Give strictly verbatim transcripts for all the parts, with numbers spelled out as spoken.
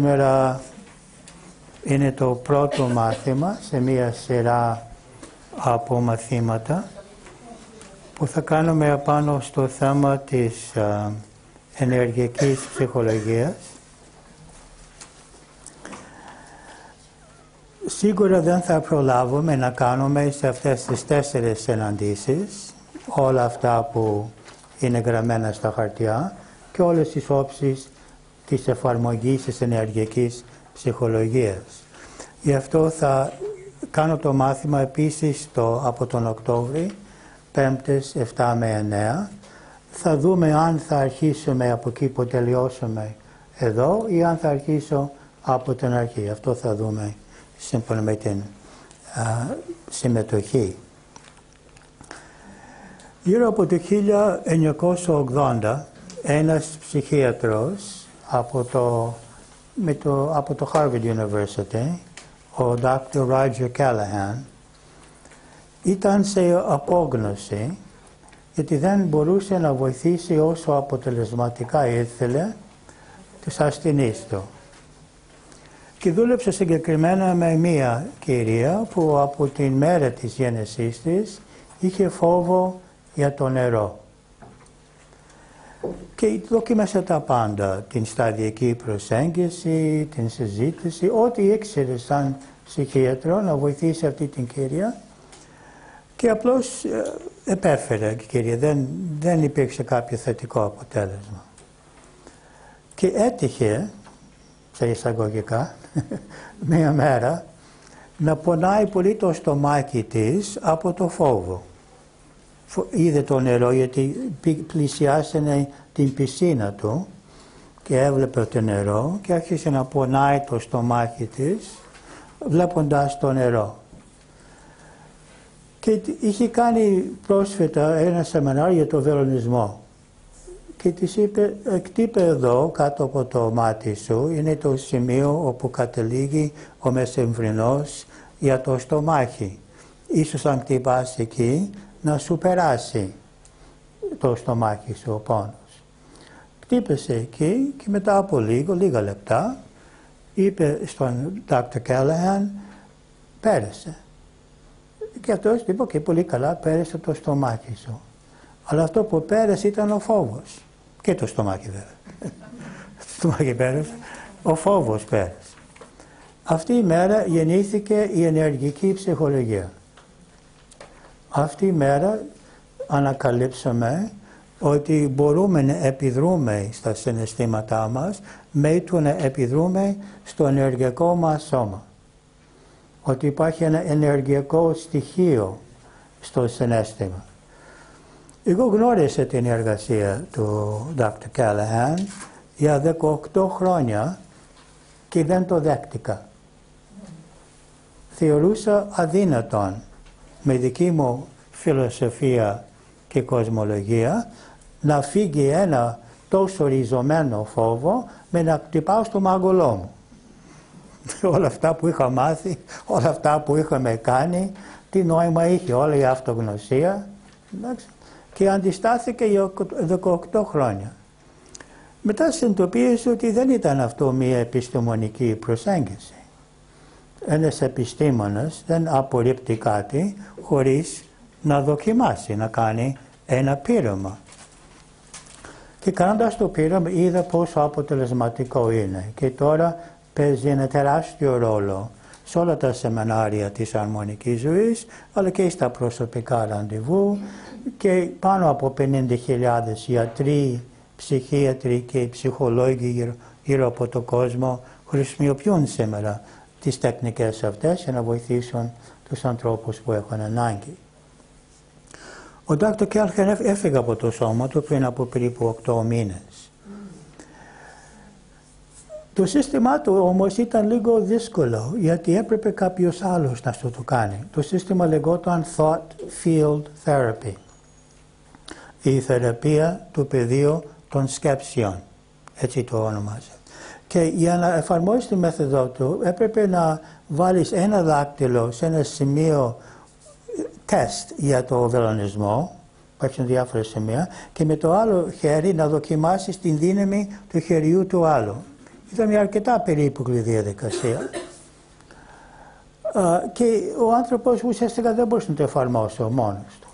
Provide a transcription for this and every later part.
Σήμερα είναι το πρώτο μάθημα σε μία σειρά από μαθήματα που θα κάνουμε απάνω στο θέμα της α, ενεργειακής ψυχολογίας. Σίγουρα δεν θα προλάβουμε να κάνουμε σε αυτές τις τέσσερις συναντήσεις όλα αυτά που είναι γραμμένα στα χαρτιά και όλες τις όψεις της εφαρμογής της ενεργειακής ψυχολογίας. Γι' αυτό θα κάνω το μάθημα επίσης το, από τον Οκτώβρη, πέμπτες επτά με εννέα. Θα δούμε αν θα αρχίσουμε από εκεί που τελειώσουμε εδώ ή αν θα αρχίσω από την αρχή. Αυτό θα δούμε σύμφωνα με την α, συμμετοχή. Γύρω από το χίλια εννιακόσια ογδόντα, ένας ψυχίατρος από το, με το, από το Harvard University, ο Doctor Roger Callahan, ήταν σε απόγνωση γιατί δεν μπορούσε να βοηθήσει όσο αποτελεσματικά ήθελε τους ασθενείς του. Και δούλεψε συγκεκριμένα με μία κυρία που από την μέρα της γέννησής της είχε φόβο για το νερό. Και δοκίμασε τα πάντα, την σταδιακή προσέγγιση, την συζήτηση, ό,τι ήξερε σαν ψυχίατρο να βοηθήσει αυτή την κυρία. Και απλώς επέφερε, κύριε, δεν, δεν υπήρξε κάποιο θετικό αποτέλεσμα. Και έτυχε, σε εισαγωγικά, μία μέρα, να πονάει πολύ το στομάχι της από το φόβο. Είδε το νερό γιατί πλησιάσανε την πισίνα του και έβλεπε το νερό και άρχισε να πονάει το στομάχι της βλέποντας το νερό. Και είχε κάνει πρόσφατα ένα σεμινάριο για το βελονισμό. Και της είπε, χτύπε εδώ κάτω από το μάτι σου, είναι το σημείο όπου καταλήγει ο μεσημβρινός για το στομάχι. Ίσως αν χτυπάς εκεί, να σου περάσει το στομάχι σου ο πόνος. Χτύπησε εκεί και μετά από λίγο, λίγα λεπτά, είπε στον Δόκτωρ Callahan, πέρασε. Και αυτός είπε και πολύ καλά, πέρασε το στομάχι σου. Αλλά αυτό που πέρασε ήταν ο φόβος. Και το στομάχι βέβαια. Το στομάχι πέρασε, ο φόβος πέρασε. Αυτή η μέρα γεννήθηκε η ενεργειακή ψυχολογία. Αυτή η μέρα ανακαλύψαμε ότι μπορούμε να επιδρούμε στα συναισθήματά μας με το να επιδρούμε στο ενεργειακό μας σώμα. Ότι υπάρχει ένα ενεργειακό στοιχείο στο συναίσθημα. Εγώ γνώρισα την εργασία του Δόκτωρ Callahan για δεκαοκτώ χρόνια και δεν το δέχτηκα. Θεωρούσα αδύνατον με δική μου φιλοσοφία και κοσμολογία να φύγει ένα τόσο ριζωμένο φόβο με να χτυπάω στο μαγουλό μου. Όλα αυτά που είχα μάθει, όλα αυτά που είχαμε κάνει, τι νόημα είχε όλη η αυτογνωσία. Εντάξει. Και αντιστάθηκε για δεκαοκτώ χρόνια. Μετά συνειδητοποίησε ότι δεν ήταν αυτό μία επιστημονική προσέγγιση. Ένας επιστήμονας δεν απορρίπτει κάτι χωρίς να δοκιμάσει, να κάνει ένα πείραμα. Και κάνοντας το πείραμα είδα πόσο αποτελεσματικό είναι. Και τώρα παίζει ένα τεράστιο ρόλο σε όλα τα σεμινάρια της αρμονικής ζωής, αλλά και στα προσωπικά ραντεβού, και πάνω από πενήντα χιλιάδες γιατροί, ψυχίατροι και ψυχολόγοι γύρω, γύρω από τον κόσμο χρησιμοποιούν σήμερα τις τεχνικές αυτές για να βοηθήσουν τους ανθρώπους που έχουν ανάγκη. Ο Δόκτωρ Callahan έφυγε από το σώμα του πριν από περίπου οκτώ μήνες. Το σύστημά του όμως ήταν λίγο δύσκολο, γιατί έπρεπε κάποιος άλλος να το κάνει. Το σύστημα λεγόταν Thought Field Therapy, η θεραπεία του πεδίου των σκέψεων, έτσι το ονομάζεται. Και για να εφαρμόσεις τη μέθοδο του έπρεπε να βάλεις ένα δάκτυλο σε ένα σημείο τεστ για το βελονισμό, υπάρχουν διάφορα σημεία, και με το άλλο χέρι να δοκιμάσεις την δύναμη του χεριού του άλλου. Ήταν μια αρκετά περίπλοκη διαδικασία. Και ο άνθρωπος ουσιαστικά δεν μπορούσε να το εφαρμόσει ο μόνος του.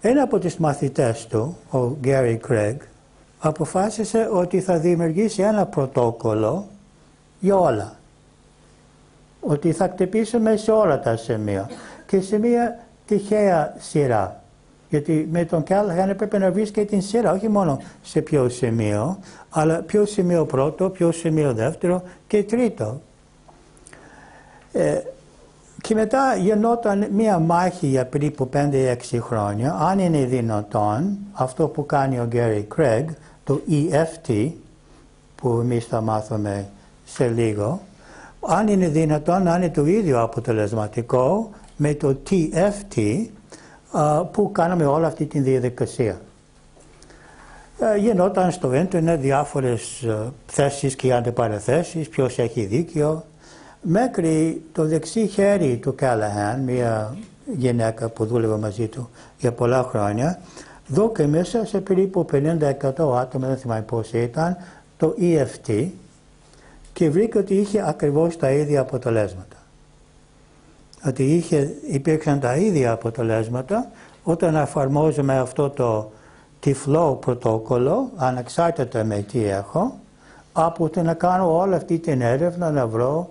Ένα από τους μαθητές του, ο Gary Craig, αποφάσισε ότι θα δημιουργήσει ένα πρωτόκολλο για όλα. Ότι θα χτυπήσουμε σε όλα τα σημεία και σε μια τυχαία σειρά. Γιατί με τον Callahan έπρεπε να βρεις και την σειρά, όχι μόνο σε ποιο σημείο, αλλά ποιο σημείο πρώτο, ποιο σημείο δεύτερο και τρίτο. Ε, και μετά γινόταν μία μάχη για περίπου πέντε έξι χρόνια, αν είναι δυνατόν, αυτό που κάνει ο Gary Craig, το ι εφ τι, που εμείς θα μάθουμε σε λίγο, αν είναι δυνατόν να είναι το ίδιο αποτελεσματικό με το τι εφ τι, που κάναμε όλη αυτή τη διαδικασία. Γινόταν στο ίντερνετ διάφορες θέσεις και αντιπαραθέσεις, ποιος έχει δίκιο, μέχρι το δεξί χέρι του Callahan, μια γυναίκα που δούλευε μαζί του για πολλά χρόνια, δοκιμήσε σε περίπου πενήντα εκατό άτομα, δεν θυμάμαι πώς ήταν, το ι εφ τι και βρήκε ότι είχε ακριβώς τα ίδια αποτελέσματα. Ότι είχε, υπήρξαν τα ίδια αποτελέσματα όταν εφαρμόζουμε αυτό το τυφλό πρωτόκολλο, ανεξάρτητα με τι έχω, από το να κάνω όλη αυτή την έρευνα να βρω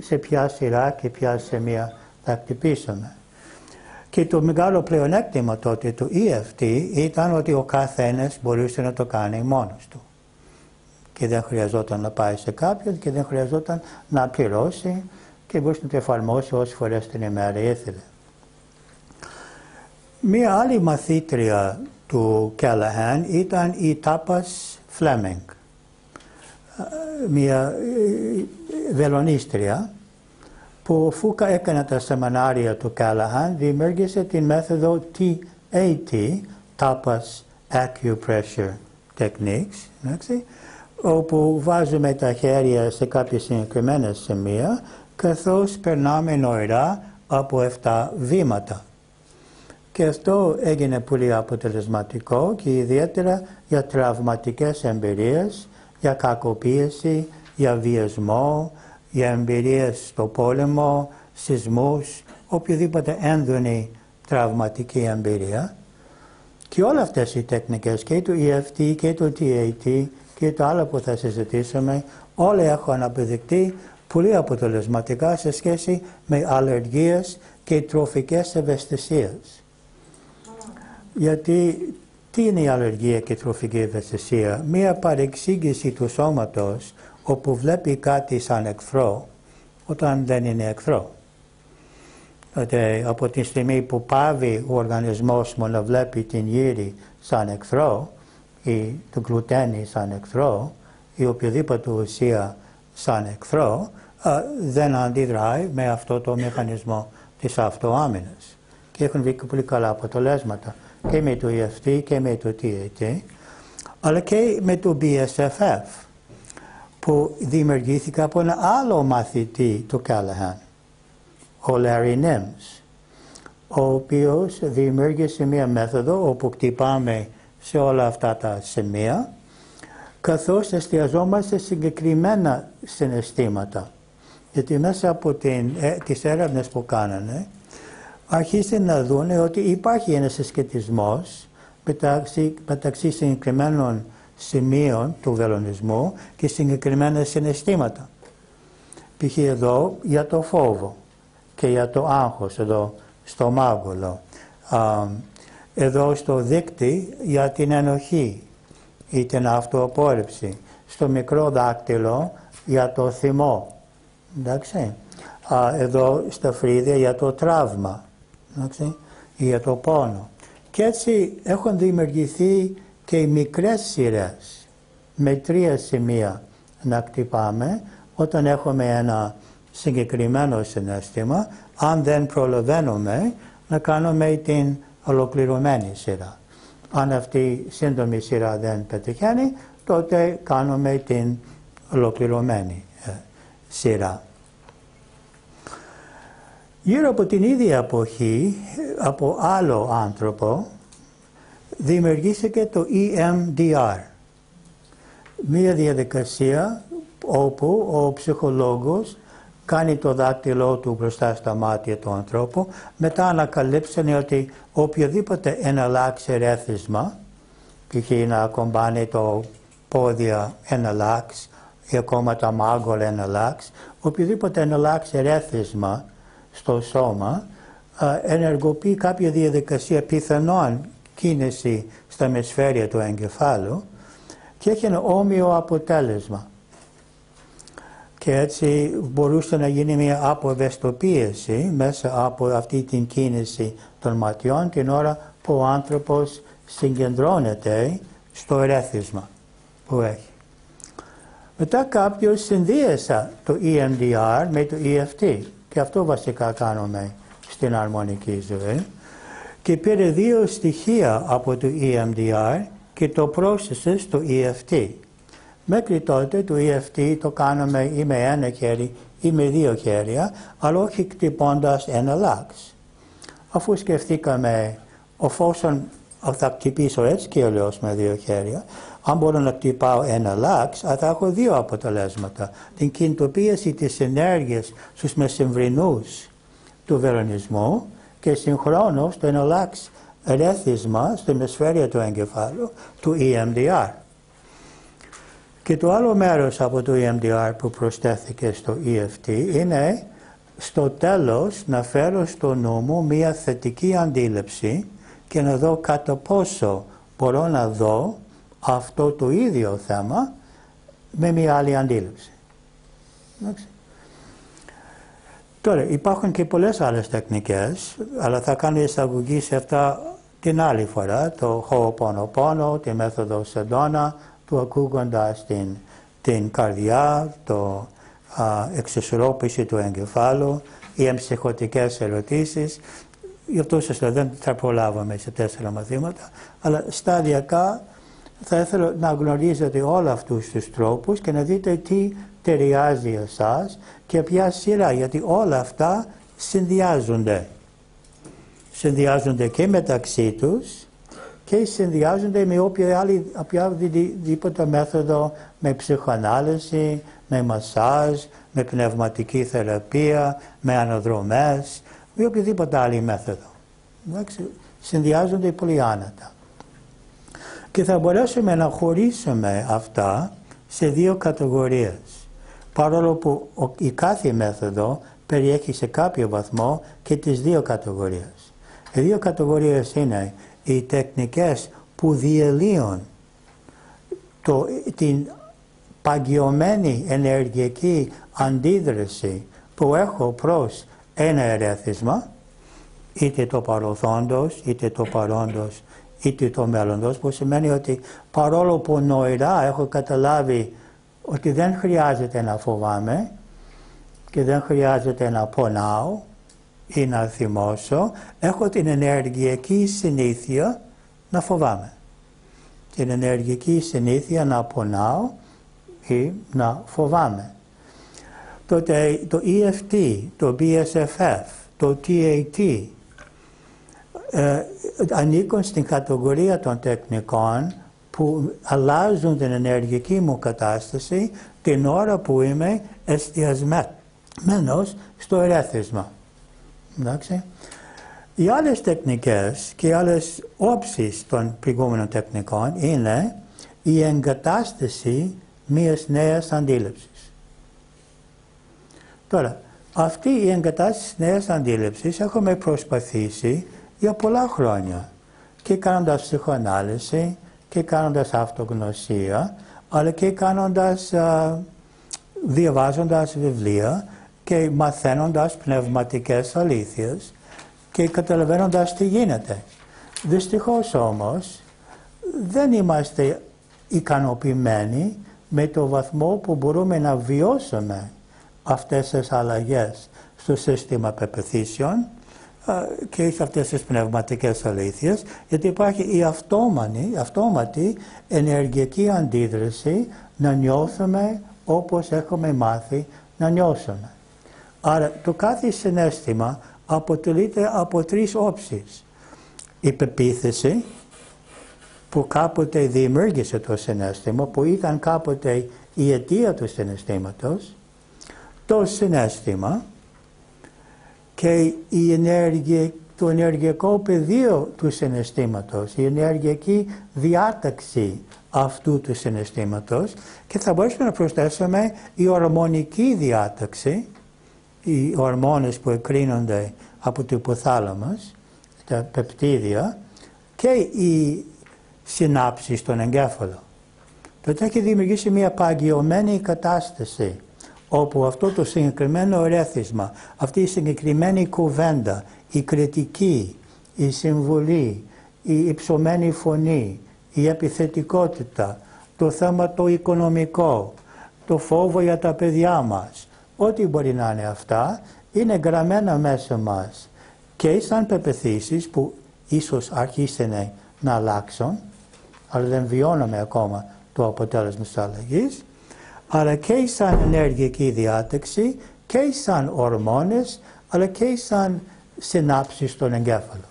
σε ποια σειρά και ποια σημεία θα χτυπήσουμε. Και το μεγάλο πλεονέκτημα τότε του ι εφ τι ήταν ότι ο καθένας μπορούσε να το κάνει μόνος του. Και δεν χρειαζόταν να πάει σε κάποιον και δεν χρειαζόταν να πληρώσει και μπορούσε να το εφαρμόσει όσες φορές την ημέρα ήθελε. Μία άλλη μαθήτρια του Callahan ήταν η Tapas Fleming, μία βελονίστρια που αφού έκανε τα σεμινάρια του Callahan δημιούργησε την μέθοδο τι έι τι, Tapas Acupressure Techniques, όπου βάζουμε τα χέρια σε κάποια συγκεκριμένα σημεία καθώς περνάμε νοηρά από επτά βήματα. Και αυτό έγινε πολύ αποτελεσματικό και ιδιαίτερα για τραυματικές εμπειρίες, για κακοποίηση, για βιασμό, για εμπειρίες στο πόλεμο, σεισμούς, οποιοδήποτε έντονη τραυματική εμπειρία. Και όλες αυτές οι τεχνικές, και το ι εφ τι και το τι έι τι και το άλλο που θα συζητήσουμε, όλα έχουν αποδειχτεί πολύ αποτελεσματικά σε σχέση με αλλεργίες και τροφικές ευαισθησίες. Γιατί τι είναι η αλλεργία και η τροφική ευαισθησία? Μία παρεξήγηση του σώματος όπου βλέπει κάτι σαν εχθρό όταν δεν είναι εχθρό. Δηλαδή από τη στιγμή που πάβει ο οργανισμός μου να βλέπει την γύρι σαν εχθρό ή το γλουτένι σαν εχθρό ή οποιαδήποτε ουσία σαν εχθρό, δεν αντιδράει με αυτό το μηχανισμό της αυτοάμυνας. Και έχουν βρει πολύ καλά αποτελέσματα και με το ι εφ τι και με το τι έι τι, αλλά και με το μπι ες εφ εφ, που δημιουργήθηκε από ένα άλλο μαθητή του Callahan, ο Larry Nims, ο οποίος δημιούργησε μία μέθοδο όπου χτυπάμε σε όλα αυτά τα σημεία, καθώς εστιαζόμαστε συγκεκριμένα συναισθήματα. Γιατί μέσα από την, ε, τις έρευνες που κάνανε, αρχίσαν να δουν ότι υπάρχει ένας συσχετισμός μεταξύ, μεταξύ συγκεκριμένων σημείων του βελονισμού και συγκεκριμένα συναισθήματα. Π.χ. εδώ για το φόβο και για το άγχος, εδώ στο μάγουλο. Εδώ στο δείκτη για την ενοχή ή την αυτοαπόρριψη. Στο μικρό δάκτυλο για το θυμό. Εντάξει. Εδώ στα φρύδια για το τραύμα. Εντάξει, για το πόνο. Και έτσι έχουν δημιουργηθεί και οι μικρές σειρές με τρία σημεία να χτυπάμε όταν έχουμε ένα συγκεκριμένο συναίσθημα. Αν δεν προλαβαίνουμε, να κάνουμε την ολοκληρωμένη σειρά. Αν αυτή η σύντομη σειρά δεν πετυχαίνει, τότε κάνουμε την ολοκληρωμένη σειρά. Γύρω από την ίδια εποχή, από άλλο άνθρωπο, δημιουργήθηκε το ι εμ ντι αρ, μία διαδικασία όπου ο ψυχολόγος κάνει το δάκτυλό του μπροστά στα μάτια του ανθρώπου, μετά ανακαλύψανε ότι οποιοδήποτε εναλλάξει ερέθισμα, π.χ. να κομπάνει το πόδια εναλλάξει ή ακόμα τα μάγολα εναλλάξει, οποιοδήποτε εναλλάξει ερέθισμα στο σώμα, ενεργοποιεί κάποια διαδικασία πιθανόν κίνηση στα μεσφαίρια του εγκεφάλου και έχει ένα όμοιο αποτέλεσμα. Και έτσι μπορούσε να γίνει μια αποβεστοποίηση μέσα από αυτή την κίνηση των ματιών την ώρα που ο άνθρωπος συγκεντρώνεται στο ερέθισμα που έχει. Μετά κάποιος συνδύασα το E M D R με το E F T και αυτό βασικά κάνουμε στην αρμονική ζωή και πήρε δύο στοιχεία από το E M D R και το πρόσθεσε στο E F T. Μέχρι τότε το E F T το κάναμε ή με ένα χέρι ή με δύο χέρια, αλλά όχι χτυπώντας ένα λάξ. Αφού σκεφτήκαμε, εφόσον θα χτυπήσω έτσι και αλλιώς με δύο χέρια, αν μπορώ να χτυπάω ένα λάξ, θα έχω δύο αποτελέσματα. Την κινητοποίηση της ενέργειας στους μεσημβρινούς του βερονισμού και συγχρόνως το ένα λάξ ρέθισμα στη μεσφαίρια του εγκεφάλου του E M D R. Και το άλλο μέρος από το E M D R που προσθέθηκε στο E F T είναι στο τέλος να φέρω στο νου μου μία θετική αντίληψη και να δω κατά πόσο μπορώ να δω αυτό το ίδιο θέμα με μία άλλη αντίληψη. Τώρα υπάρχουν και πολλές άλλες τεχνικές, αλλά θα κάνω εισαγωγή σε αυτά την άλλη φορά, το Ho'oponopono, τη μέθοδο Sedona, του ακούγοντας την, την καρδιά, το α, εξισορρόπηση του εγκεφάλου, οι εμψυχωτικές ερωτήσεις. Γι' αυτό σας λέω, δεν θα προλάβαμε σε τέσσερα μαθήματα, αλλά σταδιακά θα ήθελα να γνωρίζετε όλα αυτούς τους τρόπους και να δείτε τι ταιριάζει εσάς και ποια σειρά, γιατί όλα αυτά συνδυάζονται. Συνδυάζονται και μεταξύ τους, και συνδυάζονται με όποια άλλη, οποιαδήποτε μέθοδο, με ψυχοανάλυση, με μασάζ, με πνευματική θεραπεία, με αναδρομές, με οποιαδήποτε άλλη μέθοδο. Συνδυάζονται πολύ άνετα. Και θα μπορέσουμε να χωρίσουμε αυτά σε δύο κατηγορίες, παρόλο που η κάθε μέθοδο περιέχει σε κάποιο βαθμό και τις δύο κατηγορίες. Οι δύο κατηγορίες είναι οι τεχνικές που διελύουν το, την παγιωμένη ενεργειακή αντίδραση που έχω προς ένα ερέθισμα, είτε το παρελθόντος, είτε το παρόντος, είτε το μέλλοντος, που σημαίνει ότι παρόλο που νοηρά έχω καταλάβει ότι δεν χρειάζεται να φοβάμαι και δεν χρειάζεται να πονάω ή να θυμώσω, έχω την ενεργειακή συνήθεια να φοβάμαι. Την ενεργειακή συνήθεια να πονάω ή να φοβάμαι. Τότε το E F T, το B S F F, το T F T ε, ανήκουν στην κατηγορία των τεχνικών που αλλάζουν την ενεργειακή μου κατάσταση την ώρα που είμαι εστιασμένος στο ερέθισμα. Εντάξει. Οι άλλες τεχνικές και οι άλλες όψεις των προηγούμενων τεχνικών είναι η εγκατάσταση μιας νέας αντίληψης. Τώρα, αυτή η εγκατάσταση νέας αντίληψης έχουμε προσπαθήσει για πολλά χρόνια και κάνοντας ψυχοανάλυση και κάνοντας αυτογνωσία, αλλά και κάνοντας, α, διαβάζοντας βιβλία και μαθαίνοντας πνευματικές αλήθειες και καταλαβαίνοντας τι γίνεται. Δυστυχώς όμως δεν είμαστε ικανοποιημένοι με το βαθμό που μπορούμε να βιώσουμε αυτές τις αλλαγές στο σύστημα πεποιθήσεων και σε αυτές τις πνευματικές αλήθειες, γιατί υπάρχει η αυτόματη, αυτόματη ενεργειακή αντίδραση να νιώθουμε όπως έχουμε μάθει να νιώσουμε. Άρα το κάθε συναίσθημα αποτελείται από τρεις όψεις. Η πεποίθηση, που κάποτε δημιούργησε το συναίσθημα, που ήταν κάποτε η αιτία του συναισθήματος, το συναίσθημα και η ενέργεια, το ενεργειακό πεδίο του συναισθήματος, η ενεργειακή διάταξη αυτού του συναισθήματος, και θα μπορούσαμε να προσθέσουμε η ορμονική διάταξη, οι ορμόνες που εκκρίνονται από το υποθάλαμος, τα πεπτίδια, και οι συνάψεις στον εγκέφαλο. Τότε έχει δημιουργήσει μια παγιωμένη κατάσταση, όπου αυτό το συγκεκριμένο ρέθισμα, αυτή η συγκεκριμένη κουβέντα, η κριτική, η συμβουλή, η υψωμένη φωνή, η επιθετικότητα, το θέμα το οικονομικό, το φόβο για τα παιδιά μας, ό,τι μπορεί να είναι αυτά, είναι γραμμένα μέσα μας και σαν πεποιθήσεις που ίσως αρχίσουν να αλλάξουν, αλλά δεν βιώνουμε ακόμα το αποτέλεσμα της αλλαγής, αλλά και σαν ενεργειακή διάταξη, και σαν ορμόνες, αλλά και σαν συνάψεις στον εγκέφαλο.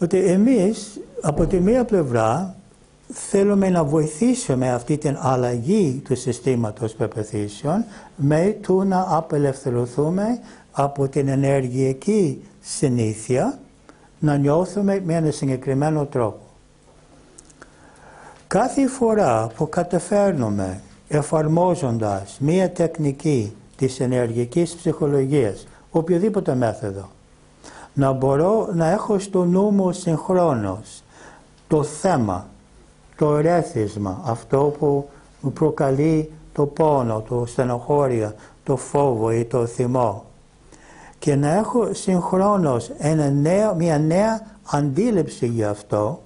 Ότι εμείς από τη μία πλευρά θέλουμε να βοηθήσουμε αυτή την αλλαγή του συστήματος πεποιθήσεων με το να απελευθερωθούμε από την ενεργειακή συνήθεια, να νιώθουμε με έναν συγκεκριμένο τρόπο. Κάθε φορά που καταφέρνουμε εφαρμόζοντας μία τεχνική της ενεργειακής ψυχολογίας, οποιοδήποτε μέθοδο, να μπορώ να έχω στο νου μου συγχρόνως το θέμα, το ρέθισμα, αυτό που μου προκαλεί το πόνο, το στενοχώρια, το φόβο ή το θυμό, και να έχω συγχρόνως ένα νέο, μια νέα αντίληψη για αυτό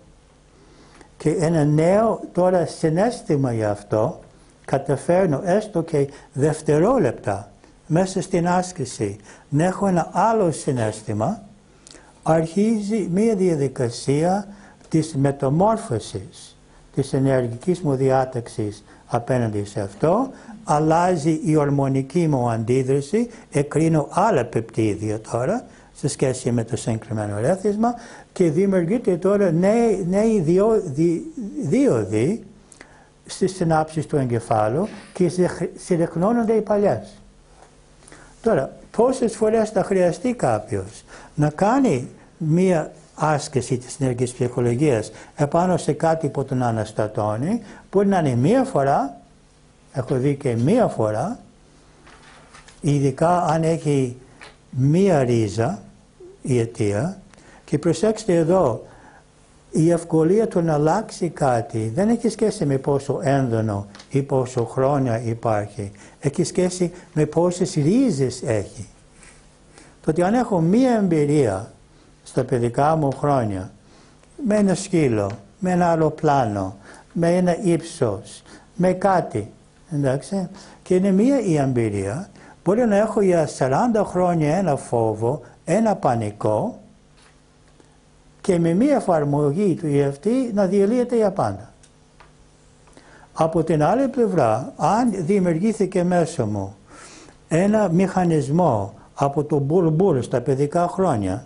και ένα νέο τώρα συναίσθημα για αυτό, καταφέρνω έστω και δευτερόλεπτα μέσα στην άσκηση να έχω ένα άλλο συναίσθημα, αρχίζει μια διαδικασία της μεταμόρφωσης της ενεργικής μου διάταξης απέναντι σε αυτό, αλλάζει η ορμονική μου αντίδραση, εκκρίνω άλλα πεπτίδια τώρα, σε σχέση με το συγκεκριμένο ρέθισμα, και δημιουργείται τώρα νέοι, νέοι δίωδοι στις συνάψεις του εγκεφάλου και συρρυκνώνονται οι παλιές. Τώρα, πόσες φορές θα χρειαστεί κάποιος να κάνει μία άσκηση της ενεργικής ψυχολογίας επάνω σε κάτι που τον αναστατώνει, μπορεί να είναι μία φορά, έχω δει και μία φορά, ειδικά αν έχει μία ρίζα η αιτία, και προσέξτε εδώ, η ευκολία του να αλλάξει κάτι δεν έχει σχέση με πόσο έντονο ή πόσο χρόνια υπάρχει, έχει σχέση με πόσες ρίζες έχει. Το ότι αν έχω μία εμπειρία στα παιδικά μου χρόνια, με ένα σκύλο, με ένα αεροπλάνο, με ένα ύψος, με κάτι, εντάξει, και είναι μία η εμπειρία, μπορεί να έχω για σαράντα χρόνια ένα φόβο, ένα πανικό, και με μία εφαρμογή του ι εφ τι να διαλύεται για πάντα. Από την άλλη πλευρά, αν δημιουργήθηκε μέσα μου ένα μηχανισμό από το μπουρμπουρ στα παιδικά χρόνια,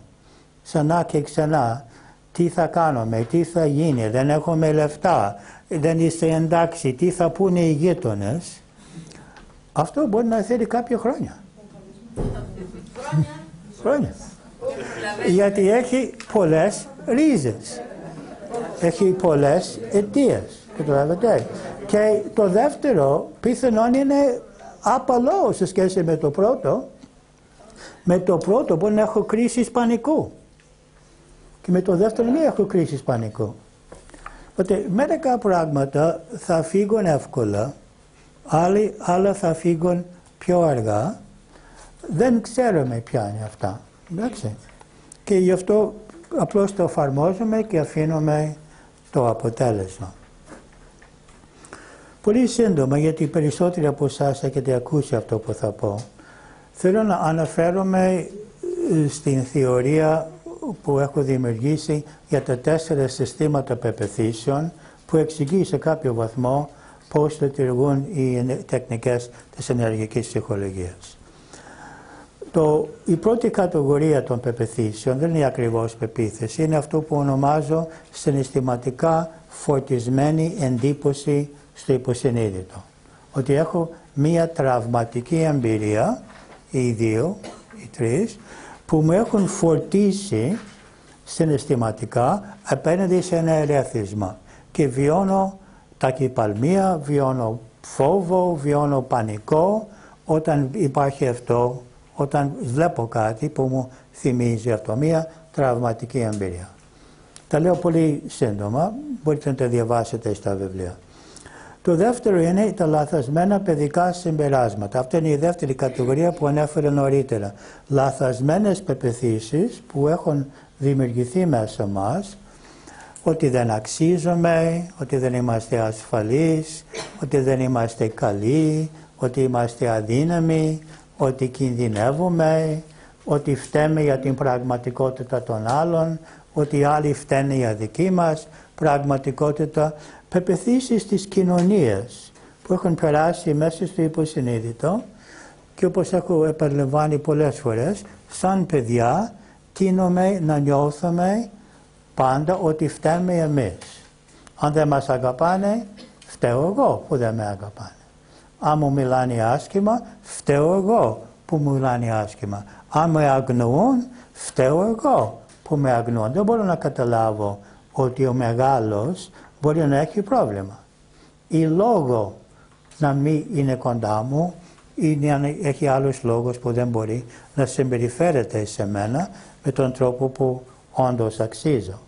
ξανά και ξανά, τι θα κάνουμε, τι θα γίνει, δεν έχουμε λεφτά, δεν είσαι εντάξει, τι θα πούνε οι γείτονες, αυτό μπορεί να θέλει κάποια χρόνια. Χρόνια. Γιατί έχει πολλές ρίζες, έχει πολλές αιτίες, καταλαβαίνετε. Και το δεύτερο πιθανόν είναι απαλό σε σχέση με το πρώτο. Με το πρώτο μπορεί να έχω κρίσεις πανικού και με το δεύτερο μην έχω κρίσεις πανικού. Οπότε μερικά πράγματα θα φύγουν εύκολα, άλλα θα φύγουν πιο αργά, δεν ξέρουμε ποια είναι αυτά. Εντάξει. Και γι' αυτό απλώς το εφαρμόζουμε και αφήνουμε το αποτέλεσμα. Πολύ σύντομα, γιατί περισσότεροι από εσάς έχετε ακούσει αυτό που θα πω, θέλω να αναφέρομαι στην θεωρία που έχω δημιουργήσει για τα τέσσερα συστήματα πεποιθήσεων, που εξηγεί σε κάποιο βαθμό πώς λειτουργούν οι τεχνικές της ενεργειακής ψυχολογίας. Το, η πρώτη κατηγορία των πεποιθήσεων δεν είναι ακριβώς πεποίθηση, είναι αυτό που ονομάζω συναισθηματικά φορτισμένη εντύπωση στο υποσυνείδητο. Ότι έχω μία τραυματική εμπειρία, οι δύο, οι τρεις, που με έχουν φορτίσει συναισθηματικά απέναντι σε ένα ερέθισμα. Και βιώνω ταχυπαλμία, βιώνω φόβο, βιώνω πανικό όταν υπάρχει αυτό, όταν βλέπω κάτι που μου θυμίζει αυτό, μία τραυματική εμπειρία. Τα λέω πολύ σύντομα, μπορείτε να τα διαβάσετε στα βιβλία. Το δεύτερο είναι τα λαθασμένα παιδικά συμπεράσματα. Αυτή είναι η δεύτερη κατηγορία που ανέφερα νωρίτερα. Λαθασμένες πεποιθήσεις που έχουν δημιουργηθεί μέσα μας, ότι δεν αξίζουμε, ότι δεν είμαστε ασφαλείς, ότι δεν είμαστε καλοί, ότι είμαστε αδύναμοι, ότι κινδυνεύουμε, ότι φταίμε για την πραγματικότητα των άλλων, ότι οι άλλοι φταίνε για δική μας πραγματικότητα. Πεποιθήσεις της κοινωνίας που έχουν περάσει μέσα στο υποσυνείδητο και όπως έχω επαναλαμβάνει πολλές φορές, σαν παιδιά τείνουμε να νιώθουμε πάντα ότι φταίμε εμείς. Αν δεν μας αγαπάνε, φταίω εγώ που δεν με αγαπάνε. Αν μου μιλάνε άσχημα, φταίω εγώ που μου μιλάνε άσχημα. Αν με αγνοούν, φταίω εγώ που με αγνοούν. Δεν μπορώ να καταλάβω ότι ο μεγάλος μπορεί να έχει πρόβλημα. Ή λόγο να μην είναι κοντά μου, ή να έχει άλλους λόγους που δεν μπορεί να συμπεριφέρεται σε μένα με τον τρόπο που όντως αξίζω.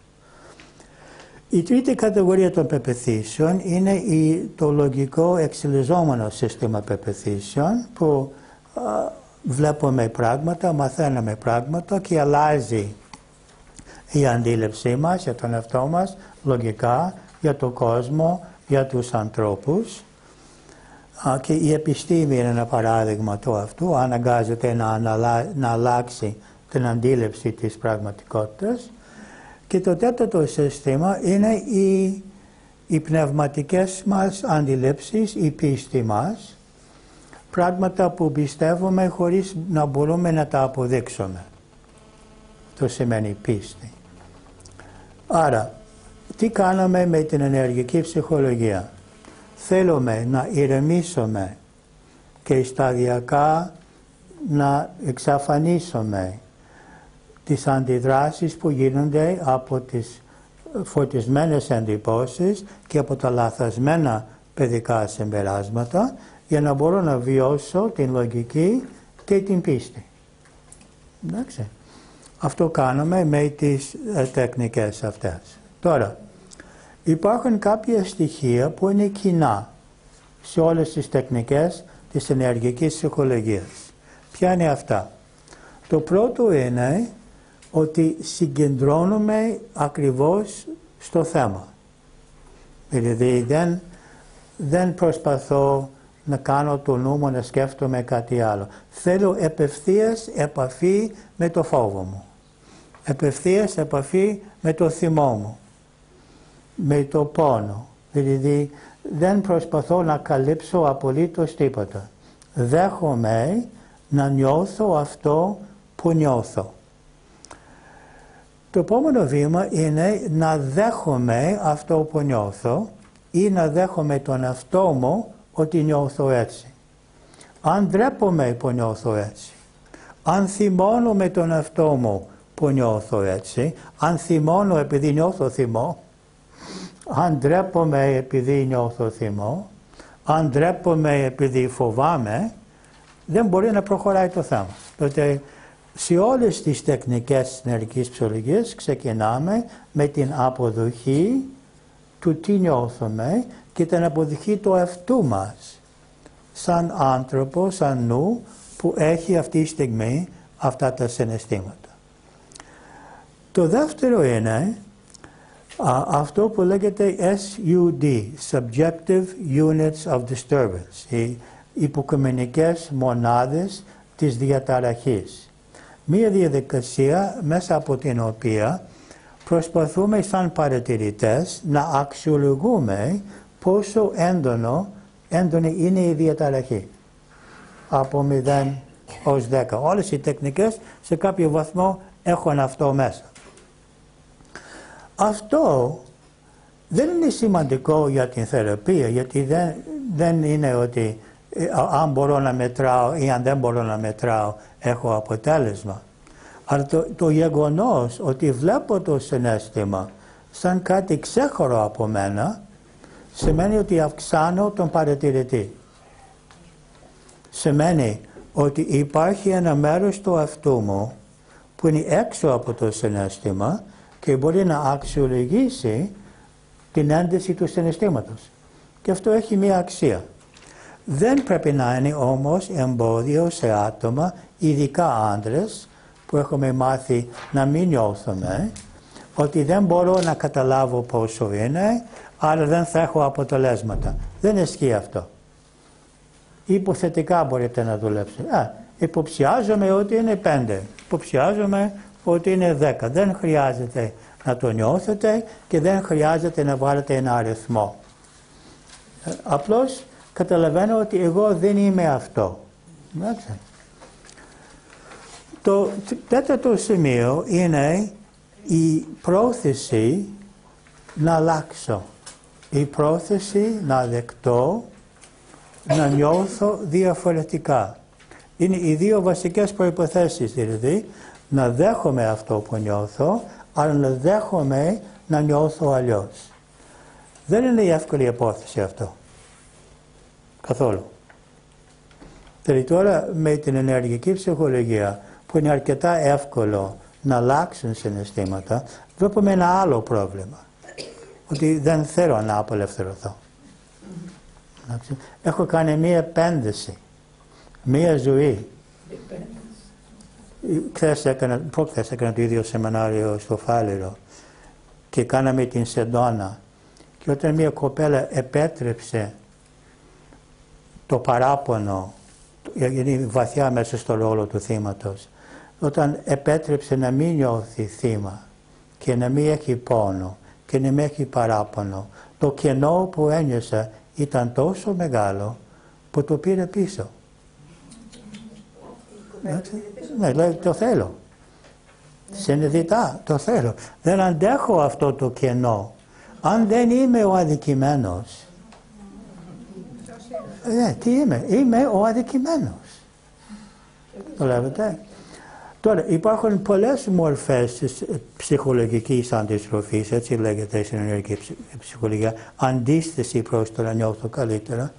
Η τρίτη κατηγορία των πεποιθήσεων είναι η, το λογικό εξελισσόμενο σύστημα πεποιθήσεων που α, βλέπουμε πράγματα, μαθαίνουμε πράγματα και αλλάζει η αντίληψή μας για τον εαυτό μας λογικά, για τον κόσμο, για τους ανθρώπους. Α, και η επιστήμη είναι ένα παράδειγμα του αυτού, αναγκάζεται να, να, να αλλάξει την αντίληψη της πραγματικότητας. Και το τέταρτο σύστημα είναι οι, οι πνευματικές μας αντιλήψεις, η πίστη μας, πράγματα που πιστεύουμε χωρίς να μπορούμε να τα αποδείξουμε. Το σημαίνει πίστη. Άρα, τι κάναμε με την ενεργική ψυχολογία? Θέλουμε να ηρεμήσουμε και σταδιακά να εξαφανίσουμε τις αντιδράσεις που γίνονται από τις φορτισμένες εντυπώσεις και από τα λαθασμένα παιδικά συμπεράσματα για να μπορώ να βιώσω την λογική και την πίστη. Εντάξει. Αυτό κάνουμε με τις τεχνικές αυτές. Τώρα, υπάρχουν κάποια στοιχεία που είναι κοινά σε όλες τις τεχνικές της ενεργικής ψυχολογίας. Ποια είναι αυτά? Το πρώτο είναι ότι συγκεντρώνουμε ακριβώς στο θέμα. Δηλαδή δεν, δεν προσπαθώ να κάνω το νου μου να σκέφτομαι κάτι άλλο. Θέλω επευθείας επαφή με το φόβο μου. Επευθείας επαφή με το θυμό μου. Με το πόνο. Δηλαδή δεν προσπαθώ να καλύψω απολύτως τίποτα. Δέχομαι να νιώθω αυτό που νιώθω. Το επόμενο βήμα είναι να δέχομαι αυτό που νιώθω ή να δέχομαι τον εαυτό μου ότι νιώθω έτσι. Αν ντρέπομαι που νιώθω έτσι, αν θυμώνω με τον εαυτό μου που νιώθω έτσι, αν θυμώνω επειδή νιώθω θυμό, αν ντρέπομαι επειδή νιώθω θυμό, αν ντρέπομαι επειδή φοβάμαι, δεν μπορεί να προχωράει το θέμα. Τότε σε όλες τις τεχνικές της ενεργικής ψυχολογίας ξεκινάμε με την αποδοχή του τι νιώθουμε και την αποδοχή του εαυτού μας σαν άνθρωπο, σαν νου που έχει αυτή τη στιγμή αυτά τα συναισθήματα. Το δεύτερο είναι α, αυτό που λέγεται S U D, Subjective Units of Disturbance, οι υποκειμενικές μονάδες της διαταραχής. Μία διαδικασία μέσα από την οποία προσπαθούμε σαν παρατηρητές να αξιολογούμε πόσο έντονο, έντονη είναι η διαταραχή. Από μηδέν ως δέκα. Όλες οι τεχνικές σε κάποιο βαθμό έχουν αυτό μέσα. Αυτό δεν είναι σημαντικό για την θεραπεία, γιατί δεν, δεν είναι ότι αν μπορώ να μετράω ή αν δεν μπορώ να μετράω έχω αποτέλεσμα. Αλλά το, το γεγονός ότι βλέπω το συναίσθημα σαν κάτι ξέχωρο από μένα, σημαίνει ότι αυξάνω τον παρατηρητή. Σημαίνει ότι υπάρχει ένα μέρος του αυτού μου που είναι έξω από το συναίσθημα και μπορεί να αξιολογήσει την ένταση του συναισθήματος. Και αυτό έχει μία αξία. Δεν πρέπει να είναι όμως εμπόδιο σε άτομα, ειδικά άντρες, που έχουμε μάθει να μην νιώθουμε, ότι δεν μπορώ να καταλάβω πόσο είναι, αλλά δεν θα έχω αποτελέσματα. Δεν ισχύει αυτό. Υποθετικά μπορείτε να δουλέψετε. Α, υποψιάζομαι ότι είναι πέντε. Υποψιάζομαι ότι είναι δέκα. Δεν χρειάζεται να το νιώθετε και δεν χρειάζεται να βάλετε ένα αριθμό. Απλώς καταλαβαίνω ότι εγώ δεν είμαι αυτό. Έτσι. Το τέταρτο σημείο είναι η πρόθεση να αλλάξω, η πρόθεση να δεκτώ, να νιώθω διαφορετικά. Είναι οι δύο βασικές προϋποθέσεις, δηλαδή να δέχομαι αυτό που νιώθω, αλλά να δέχομαι να νιώθω αλλιώς. Δεν είναι η εύκολη υπόθεση αυτό. Καθόλου. Δηλαδή τώρα με την ενεργειακή ψυχολογία, που είναι αρκετά εύκολο να αλλάξουν συναισθήματα, βλέπουμε ένα άλλο πρόβλημα. Ότι δεν θέλω να απελευθερωθώ. Mm-hmm. Έχω κάνει μία επένδυση, μία ζωή. Χθες έκανα, προχθές έκανα το ίδιο σεμινάριο στο Φάληρο και κάναμε την Σεντόνα. Και όταν μία κοπέλα επέτρεψε το παράπονο, γιατί βαθιά μέσα στο ρόλο του θύματος, όταν επέτρεψε να μην νιώθει θύμα και να μην έχει πόνο και να μην έχει παράπονο, το κενό που ένιωσα ήταν τόσο μεγάλο που το πήρε πίσω. Ναι, λέει, το θέλω. Συνειδητά, το θέλω. Δεν αντέχω αυτό το κενό. Αν δεν είμαι ο αδικημένος, ναι, τι είμαι, είμαι ο αδικημένος. Το λέτε. Τώρα, υπάρχουν πολλές μορφές της ψυχολογικής αντιστροφής, έτσι λέγεται στην ενεργειακή ψυχολογία, αντίσταση προς το να νιώθω καλύτερα.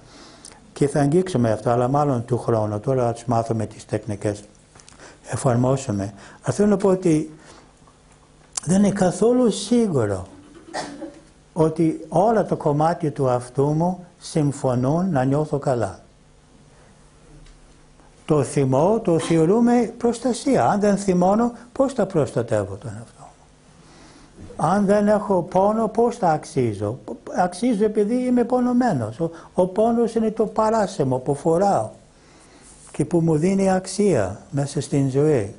Και θα αγγίξουμε αυτά, αλλά μάλλον του χρόνου. Τώρα θα τους μάθουμε τις τεχνικές, εφαρμόσουμε. Αλλά θέλω να πω ότι δεν είναι καθόλου σίγουρο ότι όλα τα κομμάτια του αυτού μου συμφωνούν να νιώθω καλά. Το θυμό το θεωρούμε προστασία. Αν δεν θυμώνω, πώς θα προστατεύω τον εαυτό μου. Αν δεν έχω πόνο, πώς θα αξίζω. Αξίζω επειδή είμαι πονωμένος. Ο, ο πόνος είναι το παράσημο που φοράω και που μου δίνει αξία μέσα στην ζωή.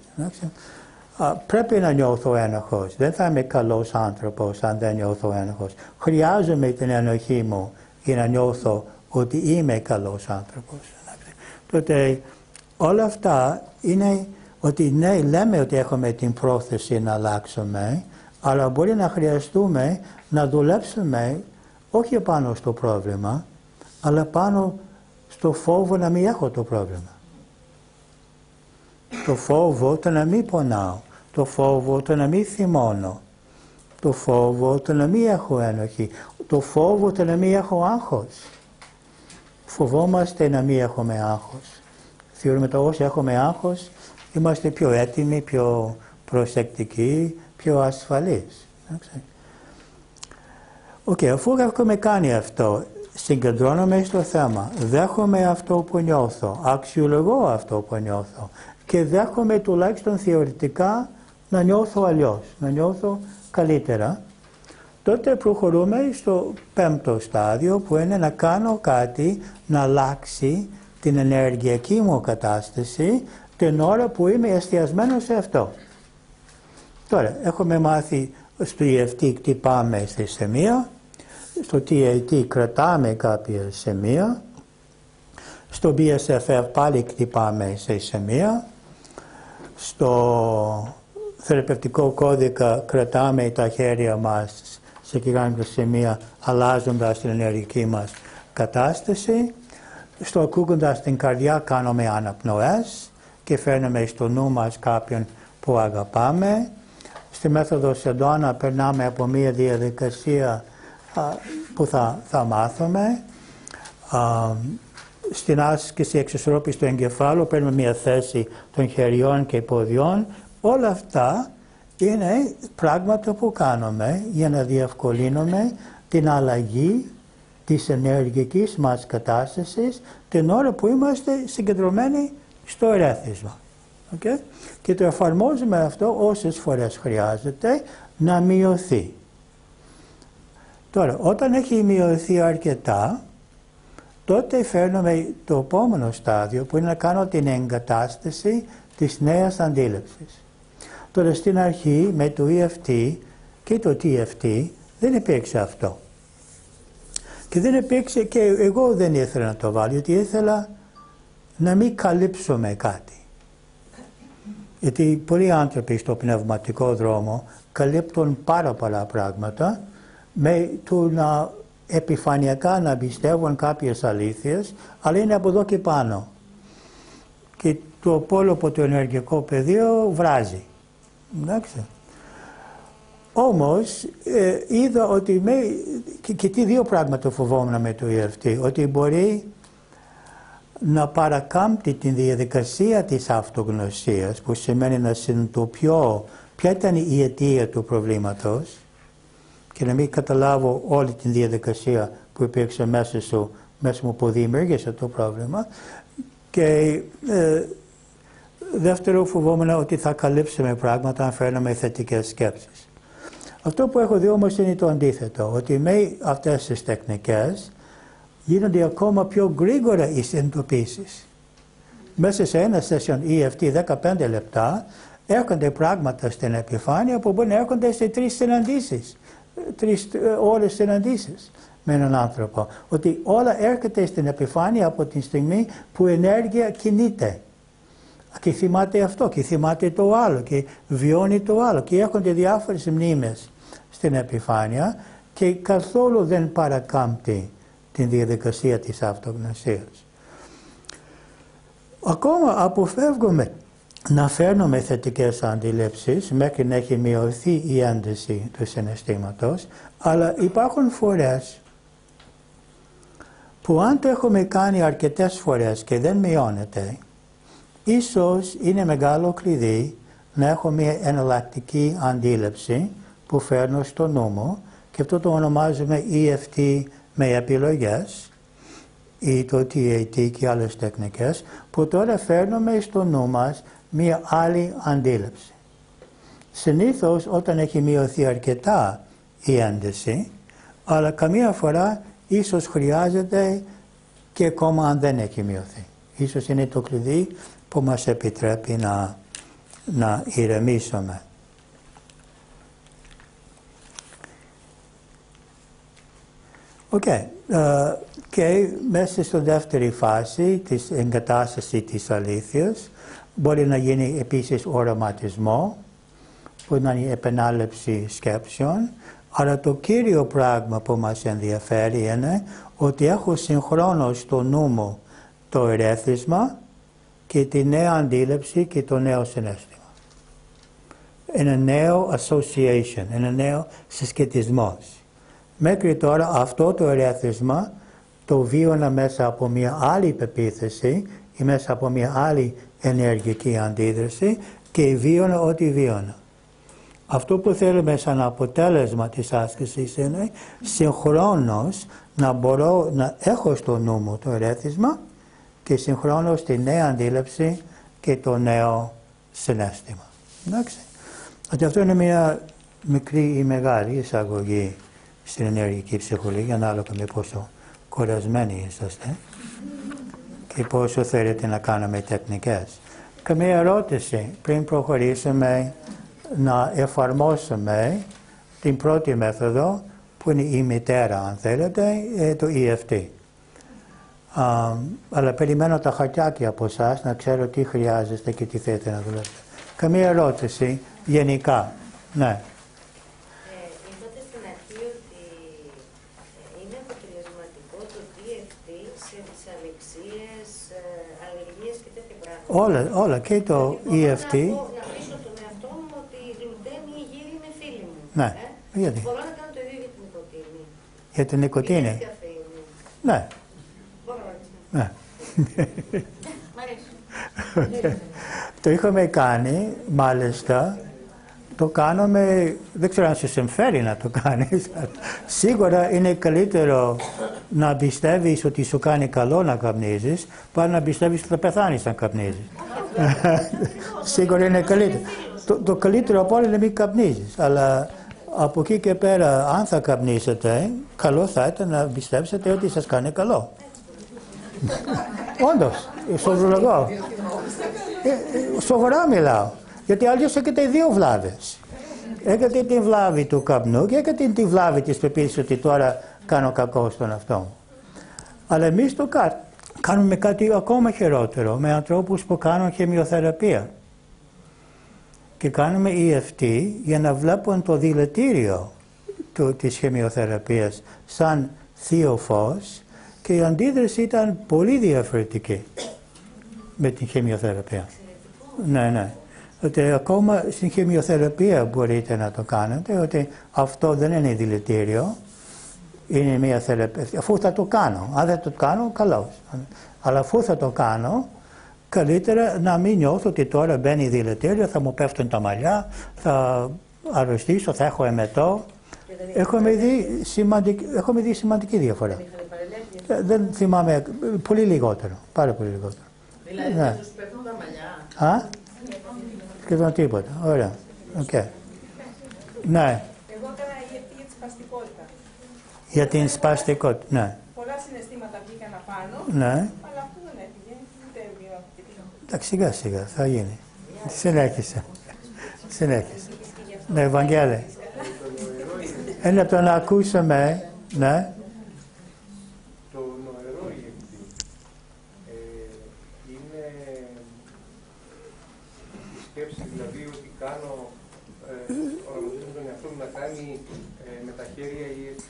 Α, πρέπει να νιώθω ένοχος. Δεν θα είμαι καλός άνθρωπος αν δεν νιώθω ένοχος. Χρειάζομαι την ενοχή μου για να νιώθω ότι είμαι καλός άνθρωπος. Τότε όλα αυτά είναι ότι ναι, λέμε ότι έχουμε την πρόθεση να αλλάξουμε, αλλά μπορεί να χρειαστούμε να δουλέψουμε όχι πάνω στο πρόβλημα, αλλά πάνω στο φόβο να μην έχω το πρόβλημα. Το φόβο το να μην πονάω, το φόβο το να μην θυμώνω, το φόβο το να μην έχω ένοχη, το φόβο το να μην έχω άγχος. Φοβόμαστε να μην έχουμε άγχος. Θεωρούμε ότι όσοι έχουμε άγχος είμαστε πιο έτοιμοι, πιο προσεκτικοί, πιο ασφαλείς. Okay, αφού έχουμε κάνει αυτό, συγκεντρώνομαι στο θέμα, δέχομαι αυτό που νιώθω, αξιολογώ αυτό που νιώθω και δέχομαι τουλάχιστον θεωρητικά να νιώθω αλλιώς, να νιώθω καλύτερα. Τότε προχωρούμε στο πέμπτο στάδιο που είναι να κάνω κάτι να αλλάξει την ενεργειακή μου κατάσταση την ώρα που είμαι εστιασμένος σε αυτό. Τώρα, έχουμε μάθει στο ι εφ τι χτυπάμε στη σημεία, στο τι έι τι κρατάμε κάποια σημεία, Στο μπι ες εφ εφ πάλι χτυπάμε σε σημεία. Στο θεραπευτικό κώδικα κρατάμε τα χέρια μας σε κάποια σημεία, αλλάζοντας την ενεργική μας κατάσταση. Στο ακούγοντας την καρδιά κάνουμε αναπνοές και φέρνουμε στο νου μας κάποιον που αγαπάμε. Στη μέθοδο Σεντόνα περνάμε από μία διαδικασία α, που θα, θα μάθουμε. Α, στην άσκηση εξισορρόπησης του εγκεφάλου παίρνουμε μία θέση των χεριών και ποδιών. Όλα αυτά είναι πράγματα που κάνουμε για να διευκολύνουμε την αλλαγή της ενεργικής μας κατάστασης την ώρα που είμαστε συγκεντρωμένοι στο ερέθισμα. Okay? Και το εφαρμόζουμε αυτό όσες φορές χρειάζεται να μειωθεί. Τώρα, όταν έχει μειωθεί αρκετά, τότε φέρνουμε το επόμενο στάδιο που είναι να κάνω την εγκατάσταση της νέας αντίληψης. Τώρα, στην αρχή με το ι εφ τι και το τι εφ τι δεν υπήρξε αυτό. Και δεν υπήρξε, και εγώ δεν ήθελα να το βάλω, γιατί ήθελα να μην καλύψουμε κάτι. Γιατί πολλοί άνθρωποι στο πνευματικό δρόμο καλύπτουν πάρα πολλά πράγματα με το να επιφανειακά να πιστεύουν κάποιες αλήθειες, αλλά είναι από εδώ και πάνω. Και το υπόλοιπο το ενεργειακό πεδίο βράζει. Εντάξει. Όμως ε, είδα ότι με, και, και τι δύο πράγματα φοβόμουν με το ι εφ τι, ότι μπορεί να παρακάμπτει την διαδικασία της αυτογνωσίας, που σημαίνει να συνειδητοποιώ ποια ήταν η αιτία του προβλήματος και να μην καταλάβω όλη την διαδικασία που υπήρξε μέσα σου, μέσα μου που δημιούργησε το πρόβλημα. Και ε, δεύτερο, φοβόμουν ότι θα καλύψουμε πράγματα αν φέρναμε θετικές σκέψεις. Αυτό που έχω δει όμως είναι το αντίθετο, ότι με αυτές τις τεχνικές γίνονται ακόμα πιο γρήγορα οι συνειδητοποίησεις. Μέσα σε ένα session ι εφ τι δεκαπέντε λεπτά έρχονται πράγματα στην επιφάνεια που μπορεί να έρχονται σε τρεις συναντήσεις, τρεις ώρες συναντήσεις με έναν άνθρωπο. Ότι όλα έρχεται στην επιφάνεια από τη στιγμή που η ενέργεια κινείται. Και θυμάται αυτό, και θυμάται το άλλο, και βιώνει το άλλο, και έρχονται διάφορες μνήμες στην επιφάνεια και καθόλου δεν παρακάμπτει την διαδικασία της αυτογνωσίας. Ακόμα αποφεύγουμε να φέρνουμε θετικές αντιλήψεις μέχρι να έχει μειωθεί η ένταση του συναισθήματος, αλλά υπάρχουν φορές που αν το έχουμε κάνει αρκετές φορές και δεν μειώνεται, ίσως είναι μεγάλο κλειδί να έχω μια εναλλακτική αντίληψη που φέρνω στο νου μου, και αυτό το ονομάζουμε ι εφ τι με επιλογές ή το τι έι τι και άλλες τεχνικές, που τώρα φέρνουμε στο νου μας μια άλλη αντίληψη. Συνήθως όταν έχει μειωθεί αρκετά η ένταση, αλλά καμία φορά ίσως χρειάζεται και ακόμα αν δεν έχει μειωθεί. Ίσως είναι το κλειδί που μας επιτρέπει να, να ηρεμήσουμε. Οκ. Okay. Uh, και μέσα στη δεύτερη φάση της εγκατάστασης της αλήθειας μπορεί να γίνει επίσης οραματισμό, που να είναι επανάληψη σκέψεων, αλλά το κύριο πράγμα που μας ενδιαφέρει είναι ότι έχω συγχρόνως στο νου μου το ερέθισμα και τη νέα αντίληψη και το νέο συνέστημα. Ένα νέο association, ένα νέο συσχετισμός. Μέχρι τώρα αυτό το ερέθισμα το βίωνα μέσα από μια άλλη πεποίθηση ή μέσα από μια άλλη ενεργική αντίδραση και βίωνα ό,τι βίωνα. Αυτό που θέλουμε σαν αποτέλεσμα της άσκησης είναι συγχρόνως να μπορώ να έχω στο νου μου το ερέθισμα και συγχρόνως τη νέα αντίληψη και το νέο συνέστημα. Εντάξει. Ότι αυτό είναι μια μικρή ή μεγάλη εισαγωγή στην ενεργική ψυχολογία, ανάλογα με πόσο κουρασμένοι είσαστε και πόσο θέλετε να κάνουμε τεχνικές. Καμία ερώτηση πριν προχωρήσουμε να εφαρμόσουμε την πρώτη μέθοδο που είναι η μητέρα, αν θέλετε, το ι εφ τι. Α, αλλά περιμένω τα χαρτιάκια από εσάς να ξέρω τι χρειάζεστε και τι θέλετε να δουλέψετε. Καμία ερώτηση γενικά. Ναι. Είπατε στην αρχή ότι είναι αποτελεσματικό το τι εφ τι σε τις αλεξίες, αλλεργίες και τέτοια πράγματα. Όλα, όλα. Και το ι εφ τι. Να πείσω τον εαυτό μου ότι η γλουτένη ή η γύρι είναι φίλη μου. Ναι. Ε? Γιατί? Μπορώ να κάνω το ίδιο για την νοικοτήνη. Για την νοικοτήνη. Ναι. Ναι. Το είχαμε κάνει, μάλιστα, το κάναμε, δεν ξέρω αν σου συμφέρει να το κάνεις. Σίγουρα είναι καλύτερο να πιστεύεις ότι σου κάνει καλό να καπνίζεις, παρά να πιστεύεις ότι θα πεθάνεις αν καπνίζεις. Σίγουρα είναι καλύτερο. Το, το καλύτερο από όλα είναι να μην καπνίζεις, αλλά από εκεί και πέρα, αν θα καπνίσετε, καλό θα ήταν να πιστέψετε ότι σας κάνει καλό. Όντως, σοβαρά. Σοβαρά μιλάω. Γιατί αλλιώς έχετε δύο βλάβες. Έχετε την βλάβη του καπνού και έχετε την βλάβη της πεποίθησης ότι τώρα κάνω κακό στον αυτό μου. Αλλά εμείς το κάνουμε κάτι ακόμα χειρότερο με ανθρώπους που κάνουν χημειοθεραπεία. Και κάνουμε ι εφ τι για να βλέπουν το δηλητήριο της χημειοθεραπείας σαν θείο φως. Και η αντίδραση ήταν πολύ διαφορετική με την χημειοθεραπεία. Ναι, ναι. Ότι ακόμα στην χημειοθεραπεία μπορείτε να το κάνετε, ότι αυτό δεν είναι δηλητήριο, είναι μια θεραπεία. Αφού θα το κάνω, αν δεν το κάνω, καλώς. Αλλά αφού θα το κάνω, καλύτερα να μην νιώθω ότι τώρα μπαίνει δηλητήριο, θα μου πέφτουν τα μαλλιά, θα αρρωστήσω, θα έχω εμετό. Έχουμε δει σημαντική, έχουμε δει σημαντική διαφορά. Δεν θυμάμαι, πολύ λιγότερο, πάρα πολύ λιγότερο. Δηλαδή δεν τους πέφτουν τα μαλλιά. Α, σχεδόν τίποτα, ωραία, οκ. Ναι. Εγώ έκανα ι εφ τι για τη σπαστικότητα. Για την σπαστικότητα, ναι. Πολλά συναισθήματα βγήκαν απάνω, αλλά αυτό δεν έφυγε, ούτε έβγαινε αυτή. Σιγά σιγά, θα γίνει. Συνέχισε, συνέχισε. Ναι, Ευαγγέλη. Είναι από το να ακούσαμε, ναι.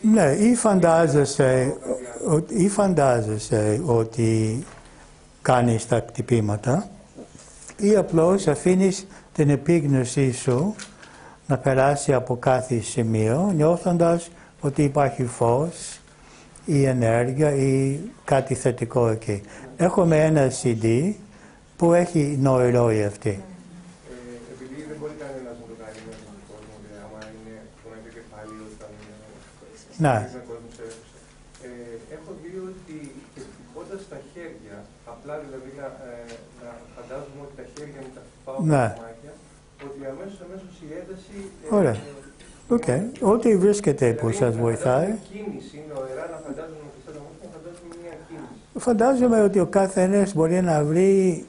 Ναι, ή φαντάζεσαι, ή φαντάζεσαι ότι κάνεις τα χτυπήματα ή απλώς αφήνεις την επίγνωσή σου να περάσει από κάθε σημείο νιώθοντας ότι υπάρχει φως ή ενέργεια ή κάτι θετικό εκεί. Έχουμε ένα σι ντι που έχει νοηρόη αυτή. Ναι. Έχω δει ότι χτυπώντας τα χέρια, απλά δηλαδή να, ε, να φαντάζομαι ότι τα χέρια μου τα χτυπάω από τα μάτια, ότι αμέσως, αμέσως η ένταση... Ε, Ωραία. Οκ. Ε, okay. Ό,τι βρίσκεται δηλαδή, που σας βοηθάει. Μια κίνηση, νοερά, να φαντάζομαι ότι θα φαντάζομαι μια κίνηση. Φαντάζομαι ότι ο καθένας μπορεί να βρει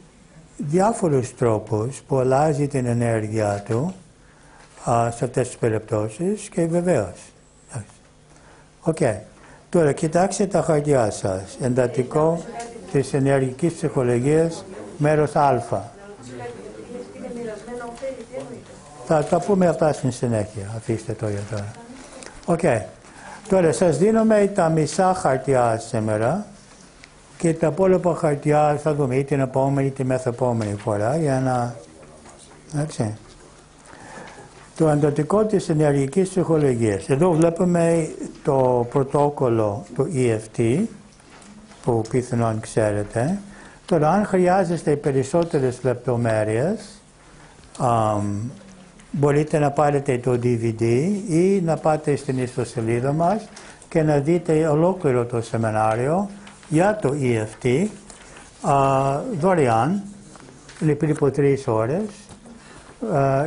διάφορους τρόπους που αλλάζει την ενέργειά του α, σε αυτές τις περιπτώσεις και βεβαίως. Οκ. Okay. Τώρα, κοιτάξτε τα χαρτιά σας. Εντατικό της ενεργικής ψυχολογίας, μέρος Α. Θα τα πούμε αυτά στην συνέχεια. Αφήστε το για τώρα. Οκ. Okay. Τώρα, σας δίνουμε τα μισά χαρτιά σήμερα και τα υπόλοιπα χαρτιά θα δούμε ή την επόμενη ή την μεθεπόμενη φορά για να... Έτσι. Το εντατικό της ενεργικής ψυχολογίας. Εδώ βλέπουμε το πρωτόκολλο του ι εφ τι, που πιθανόν ξέρετε. Τώρα, αν χρειάζεστε περισσότερες λεπτομέρειες, α, μπορείτε να πάρετε το ντι βι ντι ή να πάτε στην ιστοσελίδα μας και να δείτε ολόκληρο το σεμινάριο για το ι εφ τι, α, δωρεάν, είναι περίπου τρεις ώρες. Uh,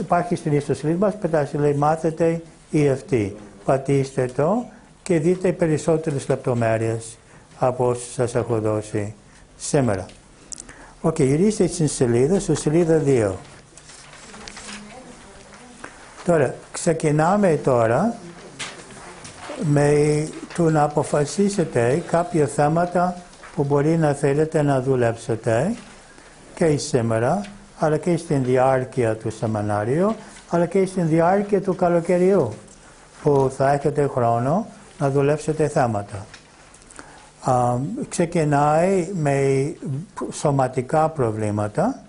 υπάρχει στην ιστοσελίδα μας, πετάξει, λέει, μάθετε ι εφ τι. Πατήστε το και δείτε περισσότερες λεπτομέρειες από όσους σας έχω δώσει σήμερα. Οκ, okay, γυρίστε στην σελίδα, στη σελίδα δύο. Τώρα, ξεκινάμε τώρα με το να αποφασίσετε κάποια θέματα που μπορεί να θέλετε να δουλέψετε και σήμερα, αλλά και στην διάρκεια του σεμιναρίου, αλλά και στην διάρκεια του καλοκαιριού, που θα έχετε χρόνο να δουλέψετε θέματα. Uh, ξεκινάει με σωματικά προβλήματα.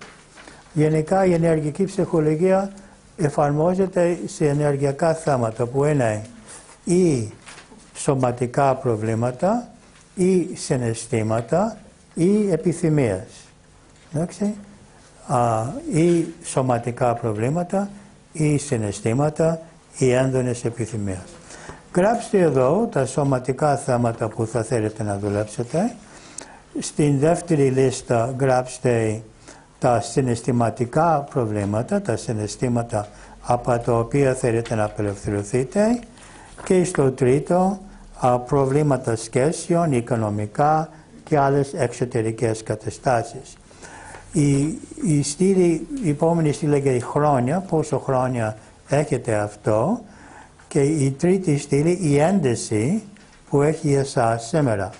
Γενικά η ενεργειακή ψυχολογία εφαρμόζεται σε ενεργειακά θέματα που είναι ή σωματικά προβλήματα ή συναισθήματα ή επιθυμίες. Εντάξει. Uh, ή σωματικά προβλήματα ή συναισθήματα ή έντονες επιθυμίες. Γράψτε εδώ τα σωματικά θέματα που θα θέλετε να δουλέψετε. Στην δεύτερη λίστα γράψτε τα συναισθηματικά προβλήματα, τα συναισθήματα από τα οποία θέλετε να απελευθερωθείτε. Και στο τρίτο, προβλήματα σχέσεων, οικονομικά και άλλες εξωτερικές καταστάσεις. Η, η, στήλη, η επόμενη στήλη λέγεται χρόνια, πόσο χρόνια έχετε αυτό. Και η τρίτη στήλη, η ένταση που έχει εσάς σήμερα.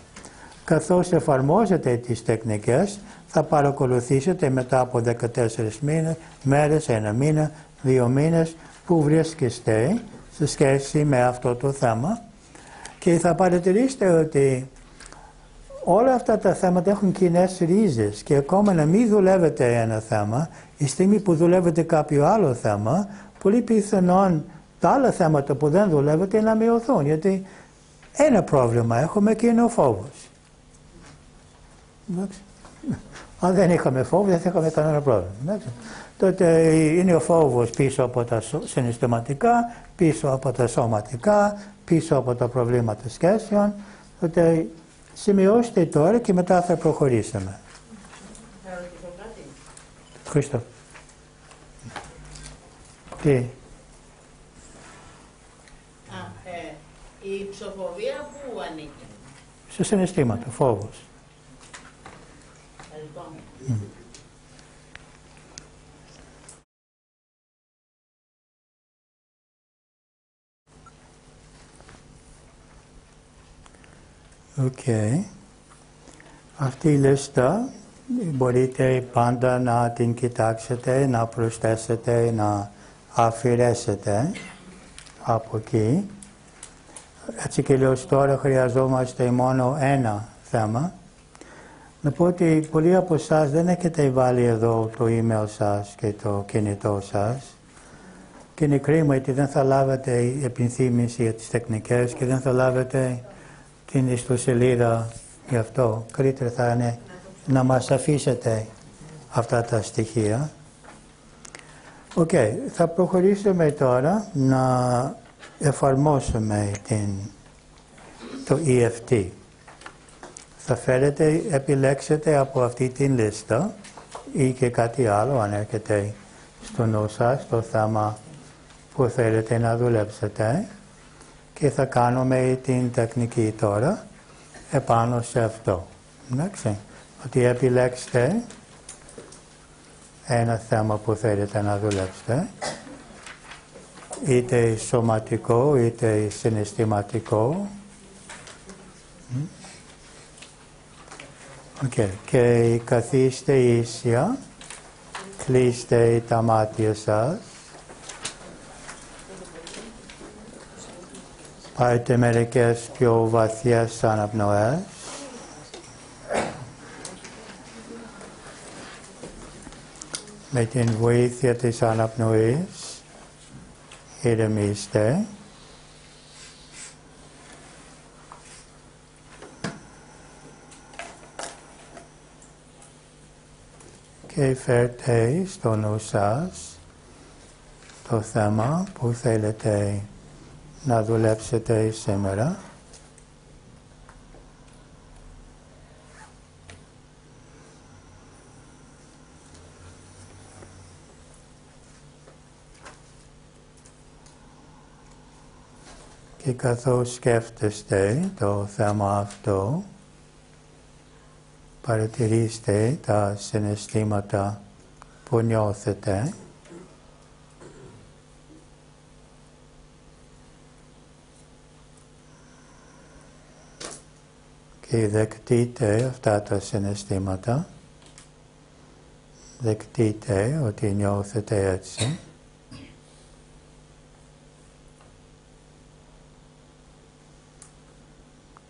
Καθώς εφαρμόζετε τις τεχνικές, θα παρακολουθήσετε μετά από δεκατέσσερις μέρες, ένα μήνα, δύο μήνες, που βρίσκεστε σε σχέση με αυτό το θέμα. Και θα παρατηρήσετε ότι όλα αυτά τα θέματα έχουν κοινές ρίζες και ακόμα να μην δουλεύετε ένα θέμα, η στιγμή που δουλεύετε κάποιο άλλο θέμα, πολύ πιθανόν τα άλλα θέματα που δεν δουλεύετε να μειωθούν, γιατί ένα πρόβλημα έχουμε και είναι ο φόβος. Αν δεν είχαμε φόβο, δεν θα είχαμε κανένα πρόβλημα. Εντάξει. Τότε είναι ο φόβος πίσω από τα συναισθηματικά, πίσω από τα σωματικά, πίσω από τα προβλήματα σχέσεων. Τότε σημειώστε τώρα και μετά θα προχωρήσουμε. Θα ρωτήσω κάτι. Χρήστο. Τι. Η ψοφοβία που ανήκει? Σε συναισθήματα, φόβος. Mm. Okay. Αυτή η λίστα μπορείτε πάντα να την κοιτάξετε, να προσθέσετε, να αφαιρέσετε από εκεί. Έτσι και λέω, τώρα χρειαζόμαστε μόνο ένα θέμα. Να πω ότι πολλοί από εσάς δεν έχετε βάλει εδώ το email σας και το κινητό σας. Και είναι κρίμα γιατί δεν θα λάβετε επιθύμηση για τις τεχνικές και δεν θα λάβετε την ιστοσελίδα γι' αυτό. Καλύτερα θα είναι να μας αφήσετε αυτά τα στοιχεία. Οκ, okay, θα προχωρήσουμε τώρα να εφαρμόσουμε την, το ι εφ τι. Θα φέρετε, επιλέξετε από αυτή την λίστα ή και κάτι άλλο, αν έρχεται στο νου σας, το θέμα που θέλετε να δουλέψετε και θα κάνουμε την τεχνική τώρα επάνω σε αυτό. Εντάξει, ότι επιλέξτε ένα θέμα που θέλετε να δουλέψετε, είτε σωματικό, είτε συναισθηματικό. Okay. Και καθίστε ίσια, κλείστε τα μάτια σας, πάρτε μερικές πιο βαθιές αναπνοές. Με την βοήθεια της αναπνοής ηρεμήστε. Και φέρτε στο νου σας το θέμα που θέλετε να δουλέψετε σήμερα. Και καθώς σκέφτεστε το θέμα αυτό, παρατηρήστε τα συναισθήματα που νιώθετε. και δεκτείτε αυτά τα συναισθήματα, δεκτείτε ότι νιώθετε έτσι.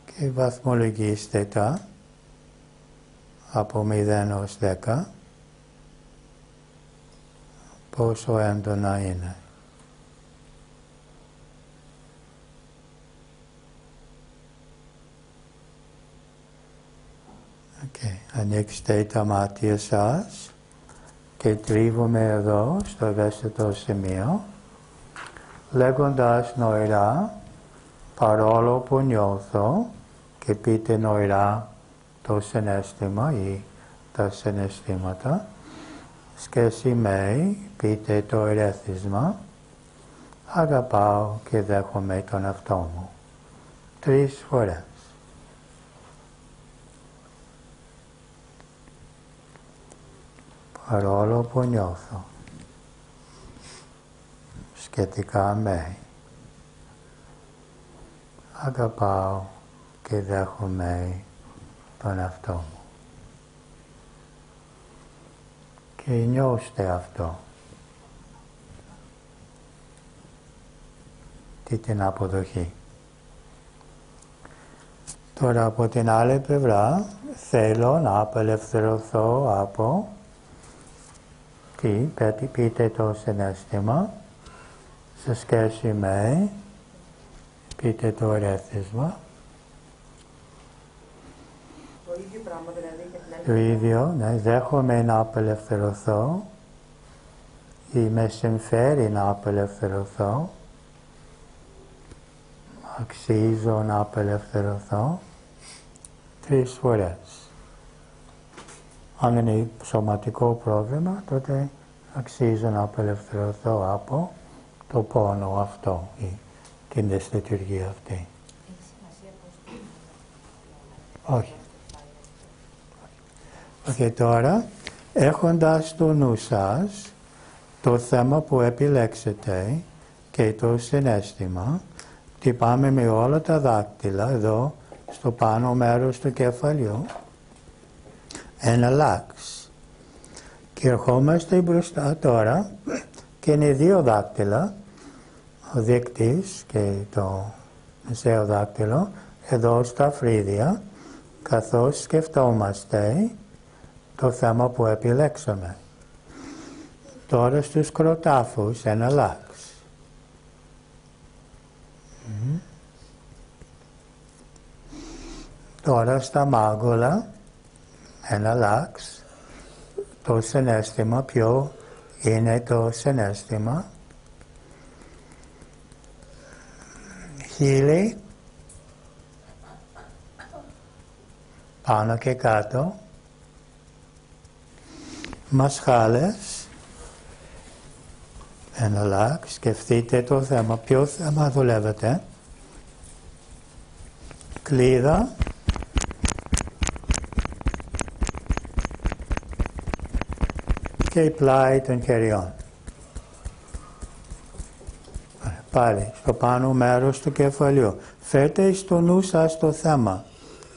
Και βαθμολογήστε τα από μηδέν έως δέκα, πόσο έντονα είναι. Okay. Ανοίξτε τα μάτια σας και τρίβουμε εδώ στο ευαίσθητο σημείο, λέγοντας νοηρά, παρόλο που νιώθω, και πείτε νοηρά το συναίσθημα ή τα συναισθήματα. Σχέση με, πείτε το ερέθισμα, αγαπάω και δέχομαι τον εαυτό μου. Τρεις φορές. Παρόλο που νιώθω, σχετικά με, αγαπάω και δέχομαι τον εαυτό μου. Και νιώστε αυτό. Τι την αποδοχή. Τώρα από την άλλη πλευρά θέλω να απελευθερωθώ από τι, πείτε το συναίσθημα, σε σχέση με, πείτε το ερέθισμα. Το ίδιο πράγμα, δηλαδή, και το ίδιο, ναι, δέχομαι να απελευθερωθώ ή με συμφέρει να απελευθερωθώ, αξίζω να απελευθερωθώ, τρεις φορές. Αν είναι σωματικό πρόβλημα, τότε αξίζω να απελευθερωθώ από το πόνο αυτό ή την δυσλειτουργία αυτή. Έχει σημασία πώς... Όχι. Και τώρα, έχοντας στο νου σας το θέμα που επιλέξετε και το συναίσθημα, χτυπάμε με όλα τα δάκτυλα εδώ στο πάνω μέρος του κεφαλιού, ένα λάξ. Και ερχόμαστε μπροστά τώρα και είναι δύο δάκτυλα, ο δείκτης και το μεσαίο δάκτυλο, εδώ στα φρύδια, καθώς σκεφτόμαστε το θέμα που επιλέξαμε. Τώρα στους κροτάφους, ένα λάξ. Mm. Τώρα στα μάγουλα, ένα λάξ. Το συναίσθημα, ποιο είναι το συναίσθημα. Χείλη, πάνω και κάτω. Μασχάλες, ένα λάξ, σκεφτείτε το θέμα, ποιο θέμα δουλεύετε. Κλίδα, και η πλάι των χεριών. Πάλι, στο πάνω μέρος του κεφαλιού. Φέρτε στο νου σας το θέμα.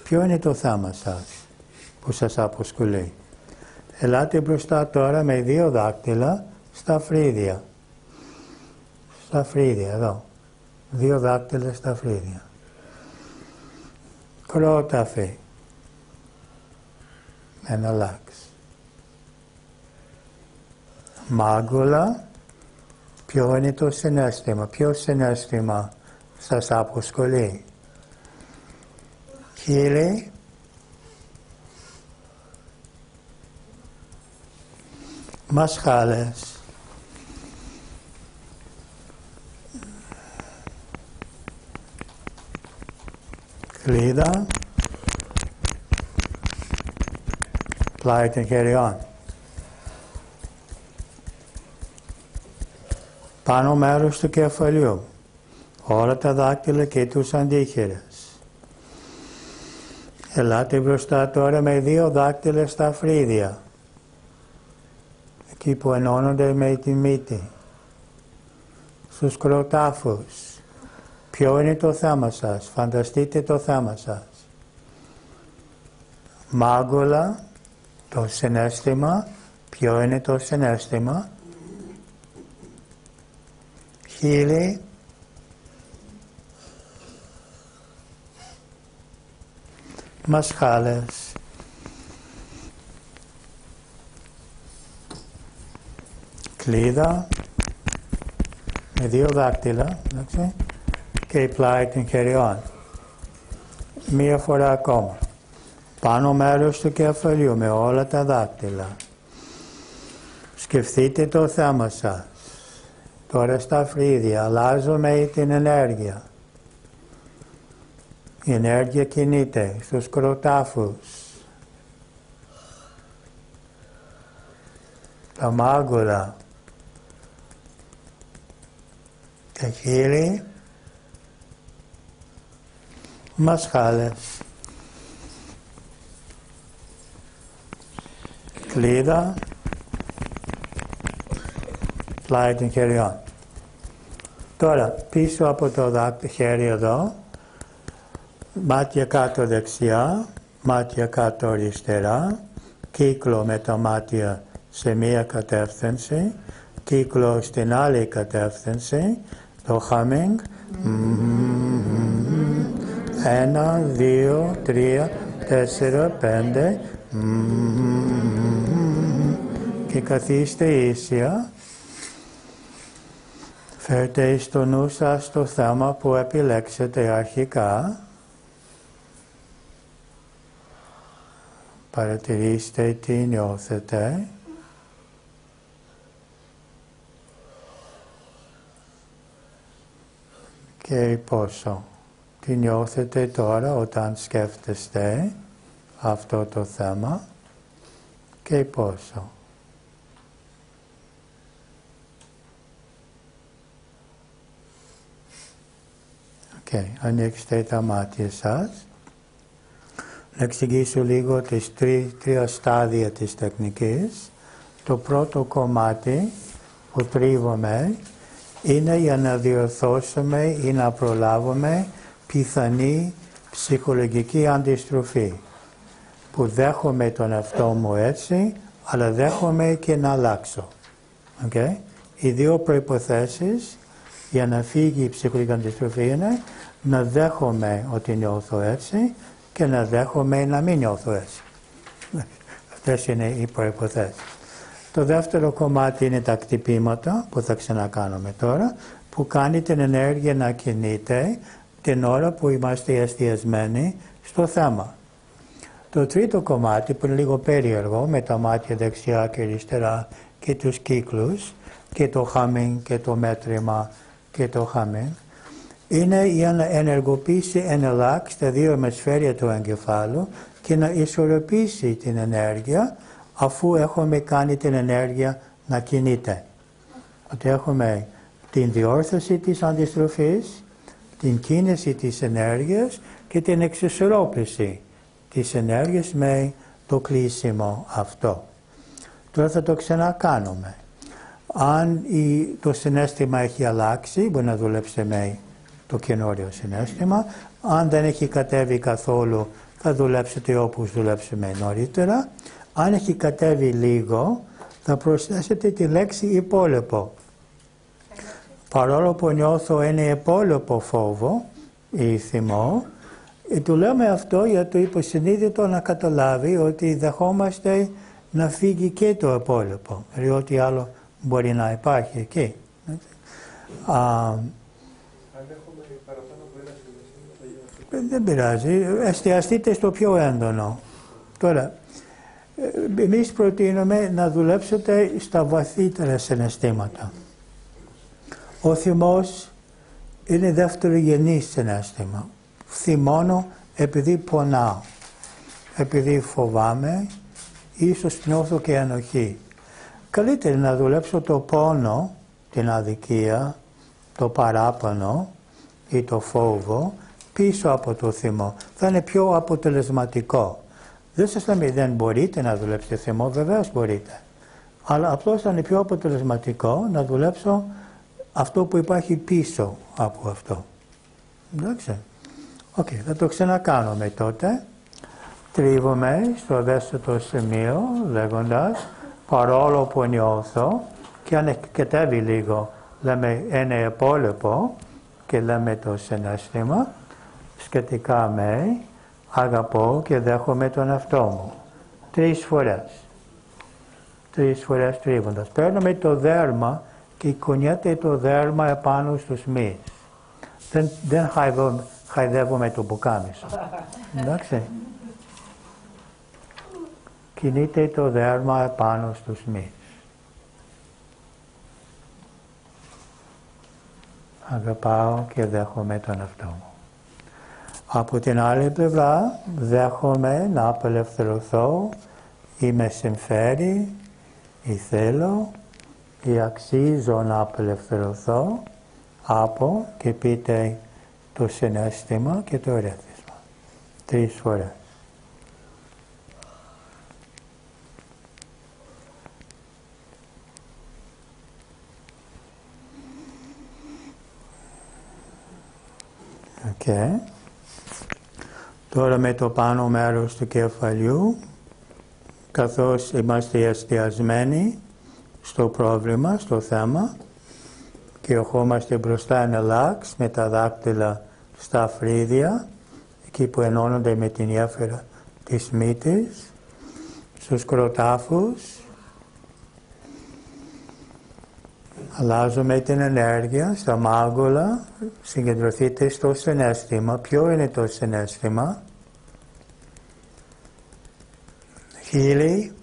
Ποιο είναι το θέμα σας που σας αποσχολεί. Ελάτε μπροστά τώρα με δύο δάκτυλα στα φρύδια. Στα φρύδια, εδώ. Δύο δάκτυλα στα φρύδια. Κρόταφι. Ένα λάξ. Μάγουλα. Ποιο είναι το συναίσθημα. Ποιο συναίσθημα σας αποσχολεί. Χείλη. Μασχάλες. Κλίδα. Πλάι των χεριών. Πάνω μέρος του κεφαλιού. Όλα τα δάκτυλα και τους αντίχειρες. Ελάτε μπροστά τώρα με δύο δάκτυλα στα φρύδια. Εκεί που ενώνονται με τη μύτη, στους κροτάφους. Ποιο είναι το θέμα σας, φανταστείτε το θέμα σας. μάγουλα, το συναίσθημα. Ποιο είναι το συναίσθημα? Χείλη, μασχάλες. Κλίδα με δύο δάκτυλα, εντάξει, και η πλάι των χεριών. Μία φορά ακόμα. Πάνω μέρος του κεφαλιού με όλα τα δάκτυλα. Σκεφτείτε το θέμα σας. Τώρα στα φρύδια αλλάζουμε την ενέργεια. Η ενέργεια κινείται στους κροτάφους. Τα μάγουλα. Τα χείλη. Μασχάλες. Κλίδα. Πλάι των χεριών. Τώρα πίσω από το χέρι εδώ, μάτια κάτω δεξιά, μάτια κάτω αριστερά, κύκλο με τα μάτια σε μία κατεύθυνση, κύκλο στην άλλη κατεύθυνση, το χάμινγκ, ένα, δύο, τρία, τέσσερα, πέντε, και καθίστε ίσια. Φέρτε στο νου σας το θέμα που επιλέξετε αρχικά. Παρατηρήστε τι νιώθετε. Και πόσο. Τι νιώθετε τώρα όταν σκέφτεστε αυτό το θέμα. Και πόσο. Okay. Ανοίξτε τα μάτια σας. Να εξηγήσω λίγο τις τρι, τρία στάδια της τεχνικής. Το πρώτο κομμάτι που τρίβουμε είναι για να διορθώσουμε ή να προλάβουμε πιθανή ψυχολογική αντιστροφή. Που δέχομαι τον εαυτό μου έτσι, αλλά δέχομαι και να αλλάξω. Okay. Οι δύο προϋποθέσεις για να φύγει η ψυχολογική αντιστροφή είναι να δέχομαι ότι νιώθω έτσι και να δέχομαι να μην νιώθω έτσι. Αυτές είναι οι προϋποθέσεις. Το δεύτερο κομμάτι είναι τα χτυπήματα που θα ξανακάνουμε τώρα, που κάνει την ενέργεια να κινείται την ώρα που είμαστε εστιασμένοι στο θέμα. Το τρίτο κομμάτι που είναι λίγο περίεργο με τα μάτια δεξιά και αριστερά και τους κύκλους και το χάμινγκ και το μέτρημα και το χαμήν, είναι για να ενεργοποιήσει ένα λάκ στα δύο ημισφαίρια του εγκεφάλου και να ισορροπήσει την ενέργεια αφού έχουμε κάνει την ενέργεια να κινείται. Ότι έχουμε την διόρθωση της αντιστροφής, την κίνηση της ενέργειας και την εξισορρόπηση της ενέργειας με το κλείσιμο αυτό. Τώρα θα το ξανακάνουμε. Αν το συνέστημα έχει αλλάξει, μπορεί να δουλέψει με το καινούριο συνέστημα. Αν δεν έχει κατέβει καθόλου, θα δουλέψετε όπως δουλέψαμε νωρίτερα. Αν έχει κατέβει λίγο, θα προσθέσετε τη λέξη υπόλοιπο. Παρόλο που νιώθω ένα υπόλοιπο φόβο ή θυμό, του λέμε αυτό για το υποσυνείδητο να καταλάβει ότι δεχόμαστε να φύγει και το υπόλοιπο, δηλαδή ό,τι άλλο μπορεί να υπάρχει εκεί. Δεν πειράζει. Εστιαστείτε στο πιο έντονο. Τώρα, εμείς προτείνουμε να δουλέψετε στα βαθύτερα συναισθήματα. Ο θυμός είναι δευτερογενής συναίσθημα. Θυμώνω επειδή πονάω, επειδή φοβάμαι, ίσως νιώθω και ενοχή. Καλύτερα να δουλέψω το πόνο, την αδικία, το παράπονο ή το φόβο πίσω από το θυμό. Θα είναι πιο αποτελεσματικό. Δεν σας λέμε δεν μπορείτε να δουλέψετε θυμό, βεβαίως μπορείτε. Αλλά απλώς θα είναι πιο αποτελεσματικό να δουλέψω αυτό που υπάρχει πίσω από αυτό. Εντάξει. Οκ, okay, θα το ξανακάνουμε τότε. τρίβομαι στο ευαίσθητο σημείο λέγοντας παρόλο που νιώθω και αν κατέβει λίγο λέμε ένα υπόλοιπο και λέμε το συναίσθημα σχετικά με αγαπώ και δέχομαι τον εαυτό μου. Τρεις φορές. Τρεις φορές τρίβοντας. Παίρνουμε το δέρμα και κουνιέται το δέρμα επάνω στους μυς. Δεν, δεν χαϊδεύουμε, χαϊδεύουμε το μπουκάμισο. Εντάξει. Κινείται το δέρμα επάνω στους μυς. Αγαπάω και δέχομαι τον εαυτό μου. Από την άλλη πλευρά, δέχομαι να απελευθερωθώ ή με συμφέρει ή θέλω ή αξίζω να απελευθερωθώ από και πείτε το συναίσθημα και το ερέθισμα. Τρεις φορές. Οκ. Okay. Τώρα με το πάνω μέρος του κεφαλιού, καθώς είμαστε εστιασμένοι στο πρόβλημα, στο θέμα και ερχόμαστε μπροστά να αλλάξει με τα δάκτυλα στα φρύδια, εκεί που ενώνονται με την γέφυρα της μύτης, στους κροτάφους, αλλάζουμε την ενέργεια στα μάγουλα, συγκεντρωθείτε στο συναίσθημα. Ποιο είναι το συναίσθημα? Χείλη.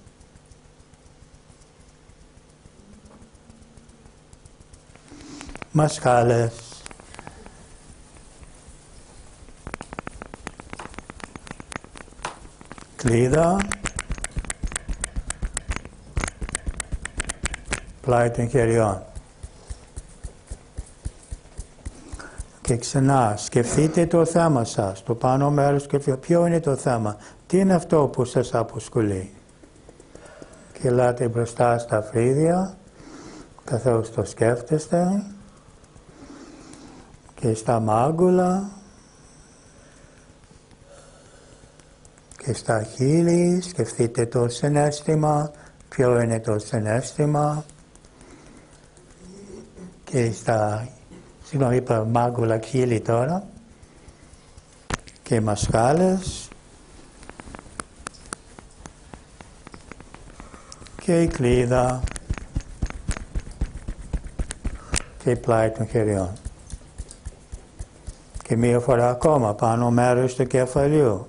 Μασκάλες. Κλίδα. Πλάι των χεριών. Και ξανά, σκεφτείτε το θέμα σας, το πάνω μέρος, ποιο είναι το θέμα, τι είναι αυτό που σας αποσχολεί. Και ελάτε μπροστά στα φρύδια, καθώς το σκέφτεστε, και στα μάγουλα, και στα χείλη, σκεφτείτε το συναίσθημα, ποιο είναι το συναίσθημα, και στα συγγνώμη, είπα μάγουλα χείλη τώρα και μασκάλες και η κλίδα και η πλάι των χεριών. Και μία φορά ακόμα πάνω μέρος του κεφαλιού.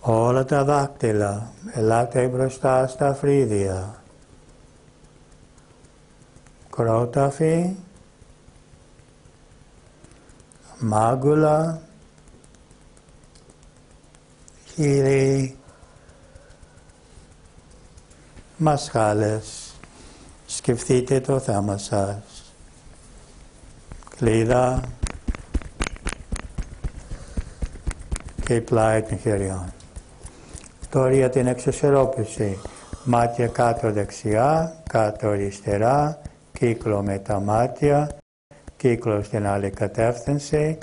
Όλα τα δάκτυλα, ελάτε μπροστά στα φρύδια. Κρόταφη, μάγουλα, χείλη, μασχάλες. Σκεφτείτε το θέμα σας. Κλίδα και πλάι των χεριών. Τώρα για την εξισορρόπηση. Μάτια κάτω δεξιά, κάτω αριστερά. Κύκλο με τα μάτια, κύκλο στην άλλη κατεύθυνση.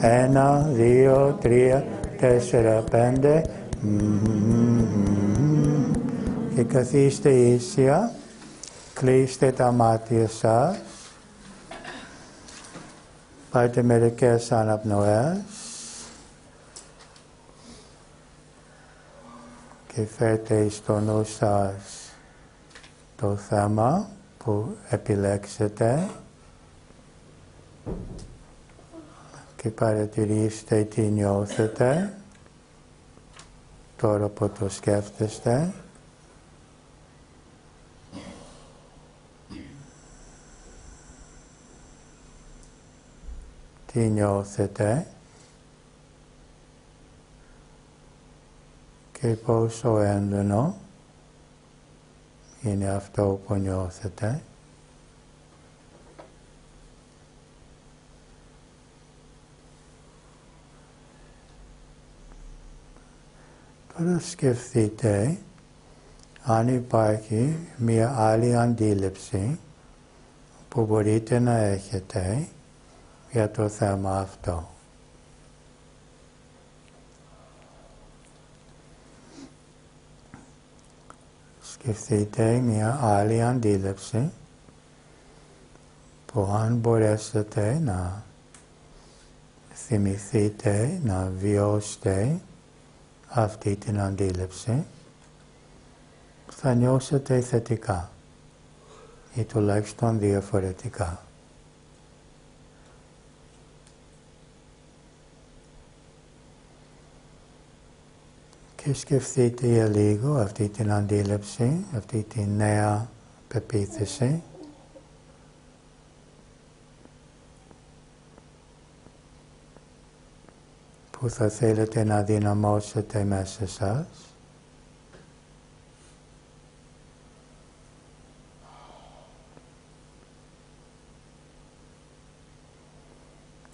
Ένα, δύο, τρία, τέσσερα, πέντε. Και καθίστε ίσια, κλείστε τα μάτια σας. Πάτε μερικές αναπνοές. Και φέρτε στο νου σας το θέμα που επιλέξετε και παρατηρήστε τι νιώθετε τώρα που το σκέφτεστε. Τι νιώθετε και πόσο έντονο είναι αυτό που νιώθετε. Τώρα σκεφτείτε αν υπάρχει μία άλλη αντίληψη που μπορείτε να έχετε για το θέμα αυτό. και ευθύτε μια άλλη αντίληψη που αν μπορέσετε να θυμηθείτε, να βιώσετε αυτή την αντίληψη, θα νιώσετε θετικά ή τουλάχιστον διαφορετικά. Και σκεφτείτε για λίγο αυτή την αντίληψη, αυτή τη νέα πεποίθηση. Που θα θέλετε να δυναμώσετε μέσα σας.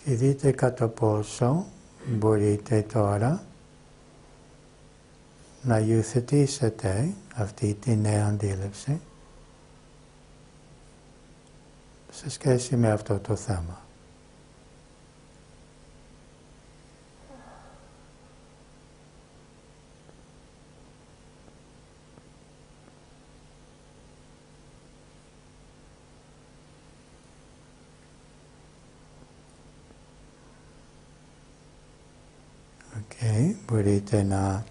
Και δείτε κατά πόσο μπορείτε τώρα να υιοθετήσετε αυτή τη νέα αντίληψη σε σχέση με αυτό το θέμα. Okay, μπορείτε να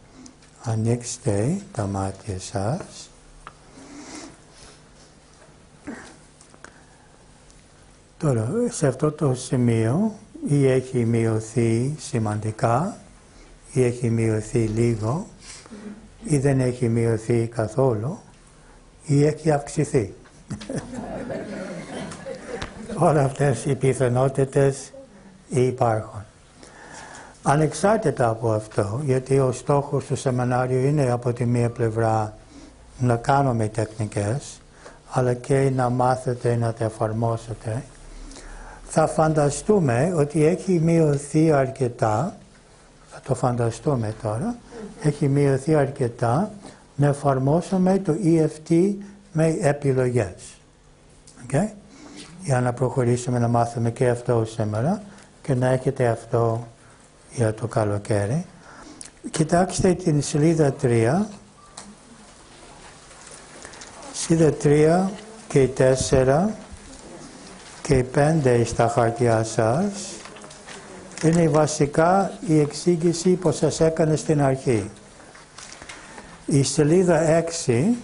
ανοίξτε τα μάτια σας τώρα. Σε αυτό το σημείο ή έχει μειωθεί σημαντικά ή έχει μειωθεί λίγο ή δεν έχει μειωθεί καθόλου ή έχει αυξηθεί. Όλα αυτές οι πιθανότητες υπάρχουν. Ανεξάρτητα από αυτό, γιατί ο στόχος του σεμινάριου είναι από τη μία πλευρά να κάνουμε τεχνικές, αλλά και να μάθετε να τα εφαρμόσετε, θα φανταστούμε ότι έχει μειωθεί αρκετά, θα το φανταστούμε τώρα, έχει μειωθεί αρκετά να εφαρμόσουμε το ι εφ τι με επιλογές. Okay? Για να προχωρήσουμε να μάθουμε και αυτό σήμερα και να έχετε αυτό για το καλοκαίρι. Κοιτάξτε την σελίδα τρία. Σελίδα τρία και τέσσερα και πέντε στα χαρτιά σας είναι βασικά η εξήγηση που σας έκανε στην αρχή. Η σελίδα έξι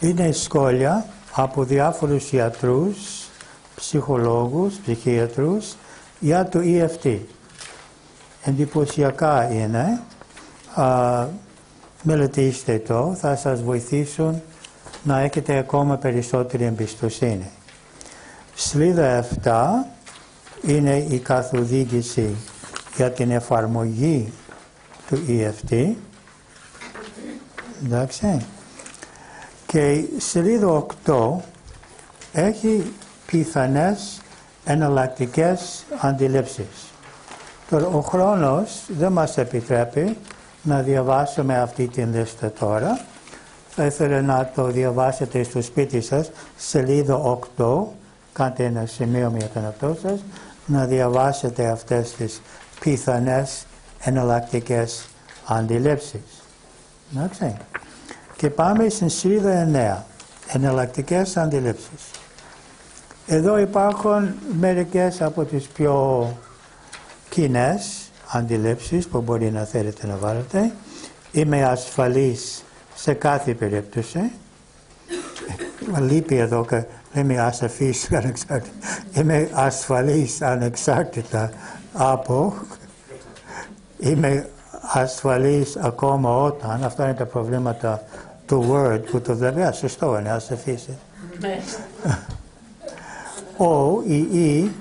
είναι σχόλια από διάφορους ιατρούς, ψυχολόγους, ψυχίατρους για το ι εφ τι. Εντυπωσιακά είναι. Α, μελετήστε το, θα σας βοηθήσουν να έχετε ακόμα περισσότερη εμπιστοσύνη. Σελίδα επτά είναι η καθοδήγηση για την εφαρμογή του ι εφ τι. Εντάξει. Και σελίδα οκτώ έχει πιθανές εναλλακτικές αντιλήψεις. Τώρα, ο χρόνος δεν μας επιτρέπει να διαβάσουμε αυτή την λίστα τώρα. Θα ήθελα να το διαβάσετε στο σπίτι σας, σελίδα οκτώ, κάντε ένα σημείο για τον εαυτό σας, να διαβάσετε αυτές τις πιθανές εναλλακτικές αντιλήψεις. Εντάξει. Και πάμε στην σελίδα εννέα, εναλλακτικές αντιλήψεις. Εδώ υπάρχουν μερικές από τις πιο κοινές αντιλήψεις που μπορεί να θέλετε να βάλετε. Είμαι ασφαλής σε κάθε περίπτωση. Λείπει εδώ και λέμε ασαφής ανεξάρτητα. Είμαι ασφαλής ανεξάρτητα από. Είμαι ασφαλής ακόμα όταν. Αυτά είναι τα προβλήματα του Word που το βλέπει. Α, σωστό είναι, ασαφής. Ο ή η,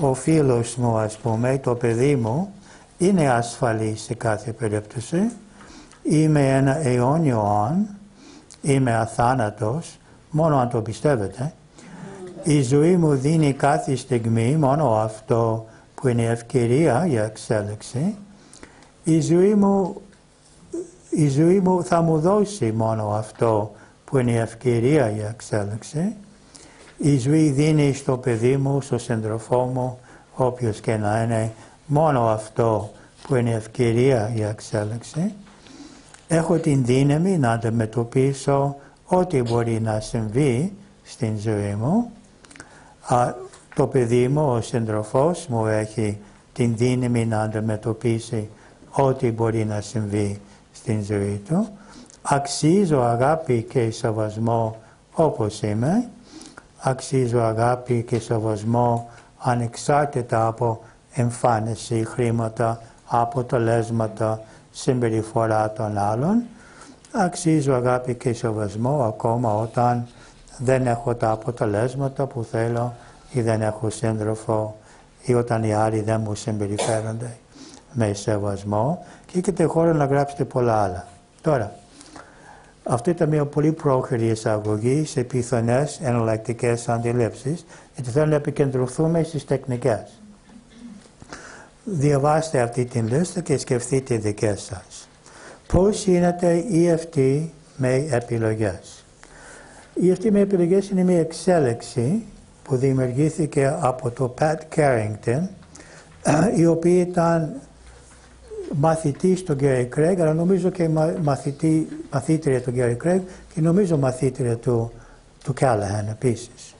ο φίλος μου, ας πούμε, το παιδί μου, είναι ασφαλή σε κάθε περίπτωση. Είμαι ένα αιώνιο αν, είμαι αθάνατος, μόνο αν το πιστεύετε. Η ζωή μου δίνει κάθε στιγμή μόνο αυτό που είναι ευκαιρία για εξέλιξη. Η ζωή μου, η ζωή μου θα μου δώσει μόνο αυτό που είναι ευκαιρία για εξέλιξη. Η ζωή δίνει στο παιδί μου, στο σύντροφό μου, όποιος και να είναι, μόνο αυτό που είναι ευκαιρία για εξέλιξη. έχω την δύναμη να αντιμετωπίσω ό,τι μπορεί να συμβεί στην ζωή μου. Α, το παιδί μου, ο σύντροφός μου, έχει την δύναμη να αντιμετωπίσει ό,τι μπορεί να συμβεί στην ζωή του. Αξίζω αγάπη και σεβασμό όπως είμαι. Αξίζω αγάπη και σεβασμό ανεξάρτητα από εμφάνιση, χρήματα, αποτελέσματα, συμπεριφορά των άλλων. Αξίζω αγάπη και σεβασμό ακόμα όταν δεν έχω τα αποτελέσματα που θέλω ή δεν έχω σύντροφο ή όταν οι άλλοι δεν μου συμπεριφέρονται με σεβασμό. Και έχετε χώρο να γράψετε πολλά άλλα. Τώρα, αυτή ήταν μια πολύ πρόχειρη εισαγωγή σε πιθανές εναλλακτικές αντιλήψεις, γιατί θέλω να επικεντρωθούμε στις τεχνικές. Διαβάστε αυτή την λίστα και σκεφτείτε δικές σας. Πώς γίνεται ι εφ τι με επιλογές. Η ι εφ τι με επιλογές είναι μια εξέλιξη που δημιουργήθηκε από το Pat Carrington, η οποία ήταν μαθητής του Gary Craig, αλλά νομίζω και μαθητή, μαθήτρια του Gary Craig και νομίζω μαθήτρια του, του Callahan επίσης,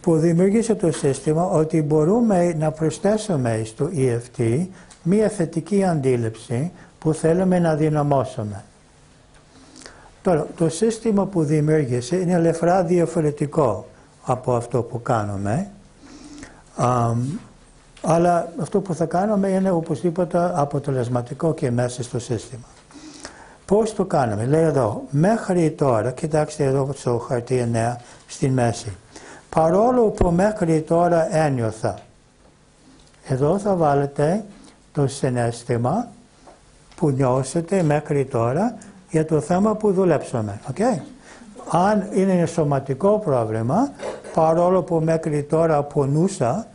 που δημιουργήσε το σύστημα ότι μπορούμε να προσθέσουμε στο ι εφ τι μία θετική αντίληψη που θέλουμε να δυναμώσουμε. Τώρα, το σύστημα που δημιούργησε είναι ελαφρά διαφορετικό από αυτό που κάνουμε, um, αλλά αυτό που θα κάνουμε είναι οπωσδήποτε αποτελεσματικό και μέσα στο σύστημα. Πώς το κάνουμε, λέει εδώ, μέχρι τώρα, κοιτάξτε εδώ στο χαρτί εννέα, στη μέση. Παρόλο που μέχρι τώρα ένιωθα, εδώ θα βάλετε το συναίσθημα που νιώσετε μέχρι τώρα για το θέμα που δουλέψαμε. Okay? Αν είναι ένα σωματικό πρόβλημα, παρόλο που μέχρι τώρα πονούσα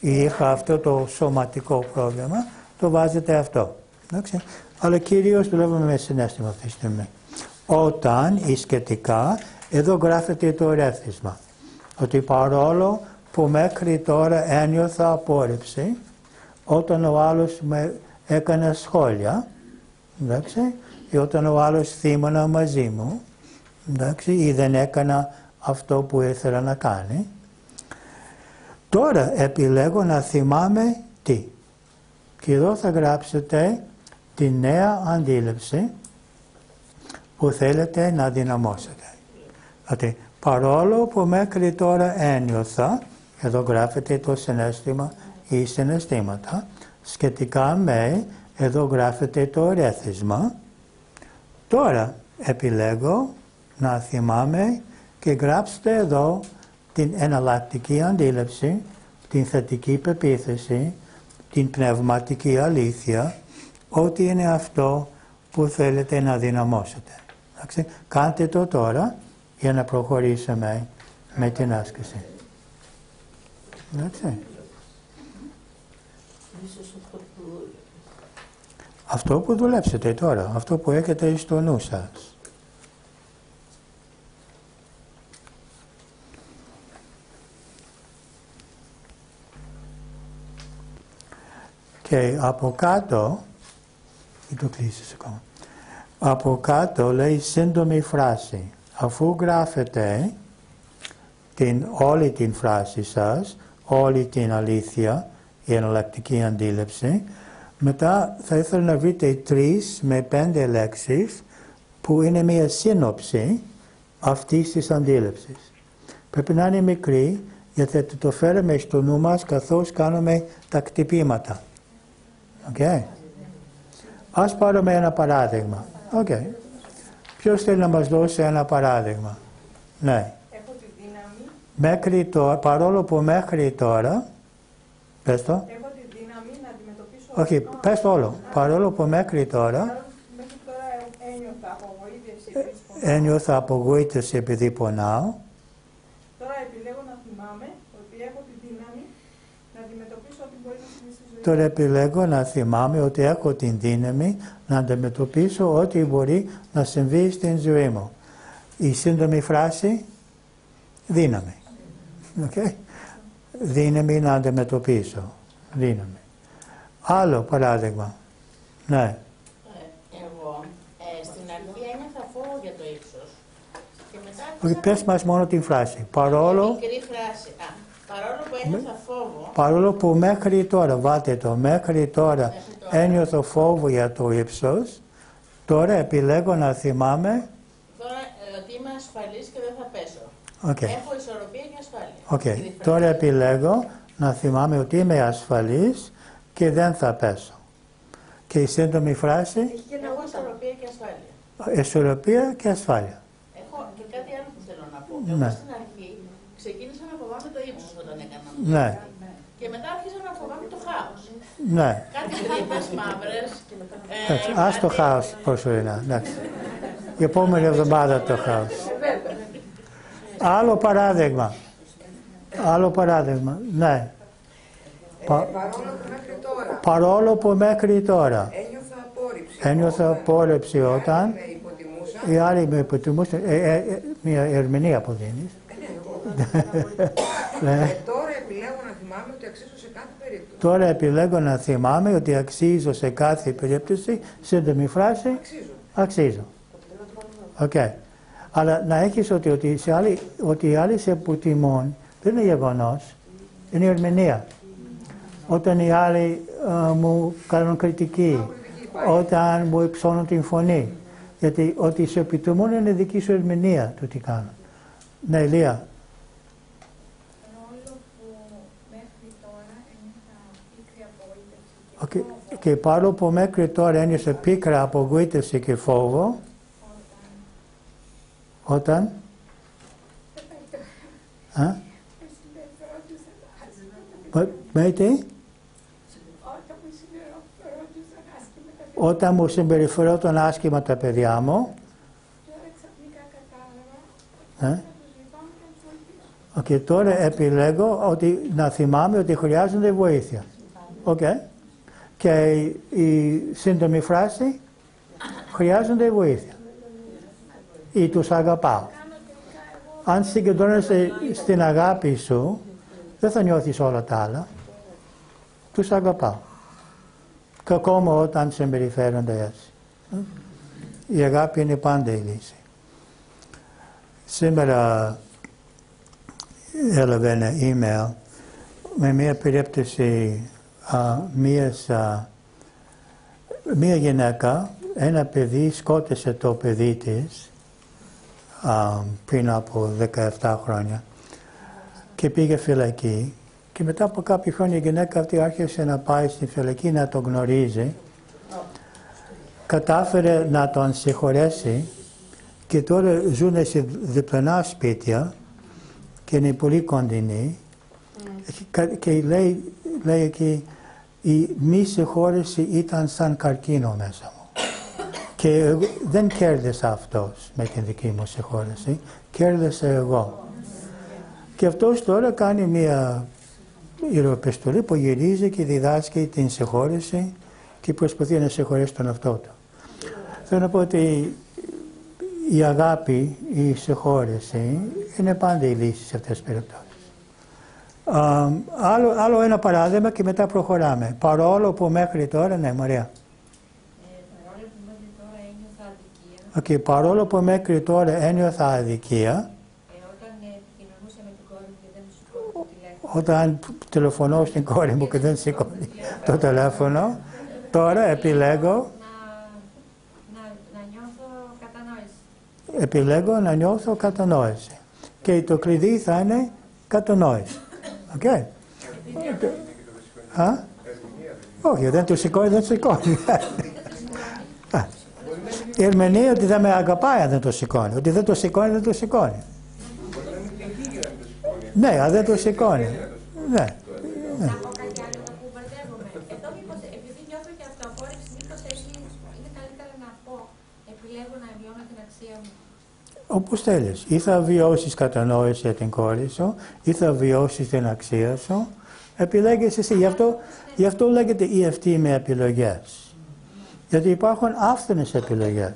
ή είχα αυτό το σωματικό πρόβλημα, το βάζετε αυτό. Okay? Αλλά κυρίως δουλεύουμε με συναίσθημα αυτή τη στιγμή. Όταν ή σχετικά, εδώ γράφεται το ερέθισμα. Ότι παρόλο που μέχρι τώρα ένιωθα απόρριψη, όταν ο άλλος με έκανε σχόλια, εντάξει, ή όταν ο άλλος θύμωνα μαζί μου, εντάξει, ή δεν έκανα αυτό που ήθελα να κάνει, τώρα επιλέγω να θυμάμαι τι. Και εδώ θα γράψετε τη νέα αντίληψη που θέλετε να δυναμώσετε. Δηλαδή, παρόλο που μέχρι τώρα ένιωθα, εδώ γράφεται το συναίσθημα ή συναισθήματα, σχετικά με, εδώ γράφεται το ερέθισμα. Τώρα επιλέγω να θυμάμαι και γράψτε εδώ την εναλλακτική αντίληψη, την θετική πεποίθηση, την πνευματική αλήθεια, ό,τι είναι αυτό που θέλετε να δυναμώσετε. Εντάξει, κάντε το τώρα για να προχωρήσουμε με την άσκηση. Εντάξει. Αυτό που δουλέψετε τώρα, αυτό που έχετε στο νου σας. Και από κάτω, μην το κλείσεις ακόμα, από κάτω λέει σύντομη φράση. Αφού γράφετε την, όλη την φράση σας, όλη την αλήθεια, η εναλλακτική αντίληψη, μετά θα ήθελα να βρείτε τρεις με πέντε λέξεις που είναι μια σύνοψη αυτής της αντίληψης. Πρέπει να είναι μικρή, γιατί το φέρουμε στο νου μας καθώς κάνουμε τα κτυπήματα. Okay. Ας πάρουμε ένα παράδειγμα. Okay. Ποιος θέλει να μας δώσει ένα παράδειγμα. Ναι. Έχω τη δύναμη. Μέχρι τώρα, παρόλο που μέχρι τώρα, πες το. Έχω τη δύναμη να αντιμετωπίσω... Όχι, okay, πες το όλο. Παρόλο που μέχρι τώρα... Μέχρι τώρα ένιωθα απογοήτευση επειδή πονάω. Ένιωθα απογοήτευση επειδή πονάω. Τώρα επιλέγω να θυμάμαι ότι έχω τη δύναμη να αντιμετωπίσω ό,τι μπορεί να συμβεί στη ζωή. Τώρα επιλέγω να θυμάμαι ότι έχω την δύναμη να αντιμετωπίσω ό,τι μπορεί να συμβεί στην ζωή μου. Η σύντομη φράση, δύναμη. Okay. Δύναμη να αντιμετωπίσω. Δύναμη. Άλλο παράδειγμα. Ναι. Εγώ μου, η Άνια θα φόβω για το ύψος. Και μετά όχι, θα... πες μας μόνο την φράση. Παρόλο... μικρή φράση. Α, παρόλο που ένιωθα φόβο... Παρόλο που μέχρι τώρα, βάτε το, μέχρι τώρα, τώρα. ένιωθα φόβο για το ύψος, τώρα επιλέγω να θυμάμαι... Τώρα ε, ότι είμαι ασφαλής και δεν θα πέσω. Okay. Έχω ισορροπία και ασφάλεια. Okay. Τώρα επιλέγω να θυμάμαι ότι είμαι ασφαλής και δεν θα πέσω. Και η σύντομη φράση... Έχω ισορροπία και ασφάλεια. Ισορροπία και ασφάλεια. Έχω και κάτι άλλο που θέλω να πω. Ναι. Εγώ στην αρχή ξεκίνησα να φοβάμαι το ύψος όταν έκανα. Ναι. Και μετά άρχισα να φοβάμαι το χάος. Ναι. Κάτι τρύπες μαύρες. ε, Άς κάτι... το χάος προσωρινά. Η επόμενη εβδομάδα το χάος. Άλλο παράδειγμα. Άλλο παράδειγμα. Ναι. Ε, Πα... παρόλο, που μέχρι τώρα, παρόλο που μέχρι τώρα ένιωθα απόρριψη, ένιωθα απόρριψη όταν οι άλλοι με υποτιμούσαν. Ε, ε, μια ερμηνεία αποδίνεις. Ε, ναι. Τώρα επιλέγω να θυμάμαι ότι αξίζω σε κάθε περίπτωση. Τώρα επιλέγω να θυμάμαι ότι αξίζω σε κάθε περίπτωση. Σύντομη φράση. Αξίζω. Αξίζω. Okay. Αλλά να έχεις ότι, ότι, σε άλλοι, ότι οι άλλοι σε υποτιμούν δεν είναι γεγονός, είναι η ερμηνεία. Όταν οι άλλοι ε, μου κάνουν κριτική, όταν μου υψώνουν την φωνή. Γιατί ότι σε επιτιμούν είναι δική σου ερμηνεία του τι κάνουν. Ναι, Ηλία. Παρόλο που μέχρι τώρα ένιωσα πίκρη απογοήτευση και φόβο. Και παρόλο που μέχρι τώρα ένιωσα πίκρη απογοήτευση και φόβο. Όταν. Α? Με τι? Όταν μου συμπεριφερόταν άσχημα τα παιδιά μου. Και τώρα επιλέγω ότι να θυμάμαι ότι χρειάζονται βοήθεια. Και η σύντομη φράση χρειάζονται βοήθεια. Ή τους αγαπάω. Αν συγκεντρώνεσαι στην αγάπη σου, δεν θα νιώθεις όλα τα άλλα. Τους αγαπάω. Και ακόμα όταν συμπεριφέρονται έτσι. Η αγάπη είναι πάντα η λύση. Σήμερα έλαβε ένα email με μια περίπτωση μιας, μια γυναίκα, ένα παιδί σκότωσε το παιδί της Uh, πριν από δεκαεπτά χρόνια και πήγε φυλακή και μετά από κάποια χρόνια η γυναίκα αυτή άρχισε να πάει στη φυλακή να τον γνωρίζει, κατάφερε να τον συγχωρέσει και τώρα ζουν σε διπλανά σπίτια και είναι πολύ κοντινοί mm. και λέει, λέει εκεί η μη συγχώρεση ήταν σαν καρκίνο μέσα μου. Και δεν κέρδισα αυτός με την δική μου συγχώρεση, κέρδισα εγώ. Και αυτός τώρα κάνει μια ιεροπιστολή που γυρίζει και διδάσκει την συγχώρεση και προσπαθεί να συγχωρέσει τον εαυτό του. Θέλω να πω ότι η αγάπη, η συγχώρεση είναι πάντα η λύση σε αυτές τις περιπτώσεις. Άλλο, άλλο ένα παράδειγμα και μετά προχωράμε. Παρόλο που μέχρι τώρα, ναι, Μαρία. Και okay, παρόλο που μέχρι τώρα ένιωθα αδικία, ε, όταν επικοινωνούσα με την κόρη μου και δεν σηκώνει το τηλέφωνο, όταν τηλεφωνώ στην κόρη μου και δεν σηκώνει το τηλέφωνο, τώρα επιλέγω να, να, να νιώθω κατανόηση. Επιλέγω να νιώθω κατανόηση. Και το κλειδί θα είναι κατανόηση. Οκ. Okay. Όχι, δεν το σηκώνει, δεν σηκώνει. Η ερμηνεία ότι δεν με αγαπάει αν δεν το σηκώνει. Ότι δεν το σηκώνει, δεν το σηκώνει. Ναι, αν δεν το σηκώνει. Ναι. Να πω κάτι άλλο που μπερδεύομαι. Εδώ μήπως, επειδή νιώθω και αυτοαπόρριψη, μήπως εκεί είναι καλύτερα να πω επιλέγω να βιώνω την αξία μου. Όπως θέλεις. Ή θα βιώσεις κατανόηση για την κόρη σου, ή θα βιώσεις την αξία σου. Επιλέγεις εσύ. Γι' αυτό, γι' αυτό λέγεται ι εφ τι με επιλογές. Γιατί υπάρχουν άφθονες επιλογές.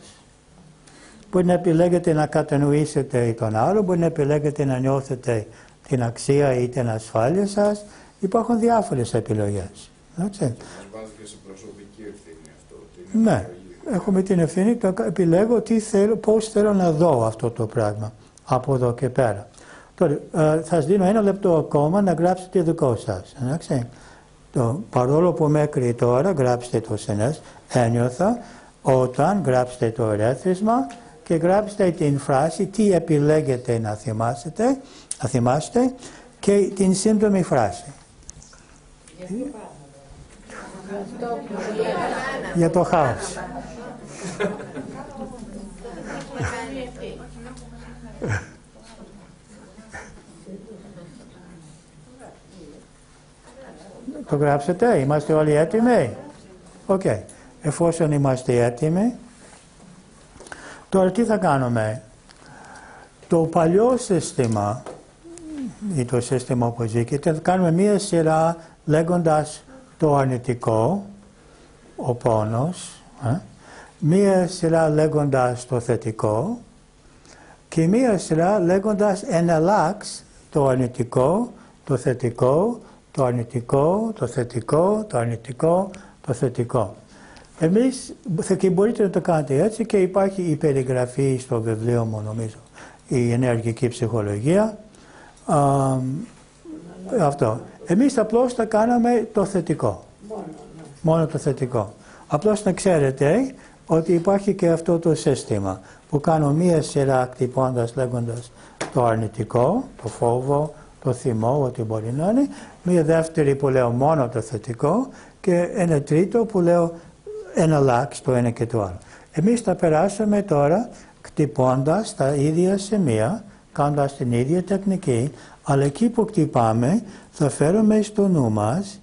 Μπορεί να επιλέγετε να κατανοήσετε τον άλλο, μπορεί να επιλέγετε να νιώθετε την αξία ή την ασφάλεια σας. Υπάρχουν διάφορες επιλογές. Έτσι. Μας βάζει και σε προσωπική ευθύνη αυτό. Ναι, έχουμε την ευθύνη, το επιλέγω τι θέλω, πώς θέλω να δω αυτό το πράγμα από εδώ και πέρα. Τώρα, ε, θα σας δίνω ένα λεπτό ακόμα να γράψετε δικό σας, εντάξει. Το, παρόλο που μέχρι τώρα γράψτε το συνέσ, ένιωθα, όταν γράψτε το ερέθισμα και γράψτε την φράση τι επιλέγετε να θυμάστε, να θυμάστε και την σύντομη φράση. Για το χάος. Το γράψετε, είμαστε όλοι έτοιμοι. Οκ. Okay. Εφόσον είμαστε έτοιμοι, τώρα τι θα κάνουμε. Το παλιό σύστημα, ή το σύστημα που ζήκεται, θα κάνουμε μία σειρά λέγοντας το αρνητικό, ο πόνος, ε? μία σειρά λέγοντας το θετικό και μία σειρά λέγοντας εναλλάξ το αρνητικό, το θετικό, το αρνητικό, το θετικό, το αρνητικό, το θετικό. Εμείς, και μπορείτε να το κάνετε έτσι και υπάρχει η περιγραφή στο βιβλίο μου, νομίζω, η ενεργική ψυχολογία. Α, αυτό. Εμείς απλώς θα κάναμε το θετικό. Μόνο, ναι. Μόνο το θετικό. Απλώς να ξέρετε ότι υπάρχει και αυτό το σύστημα που κάνω μία σειρά χτυπώντας, λέγοντας το αρνητικό, το φόβο, το θυμό, ό,τι μπορεί να είναι. Μία δεύτερη που λέω μόνο το θετικό και ένα τρίτο που λέω εναλλάξ το ένα και το άλλο. Εμείς θα περάσουμε τώρα χτυπώντας τα ίδια σημεία, κάνοντας την ίδια τεχνική, αλλά εκεί που χτυπάμε θα φέρουμε στο νου μας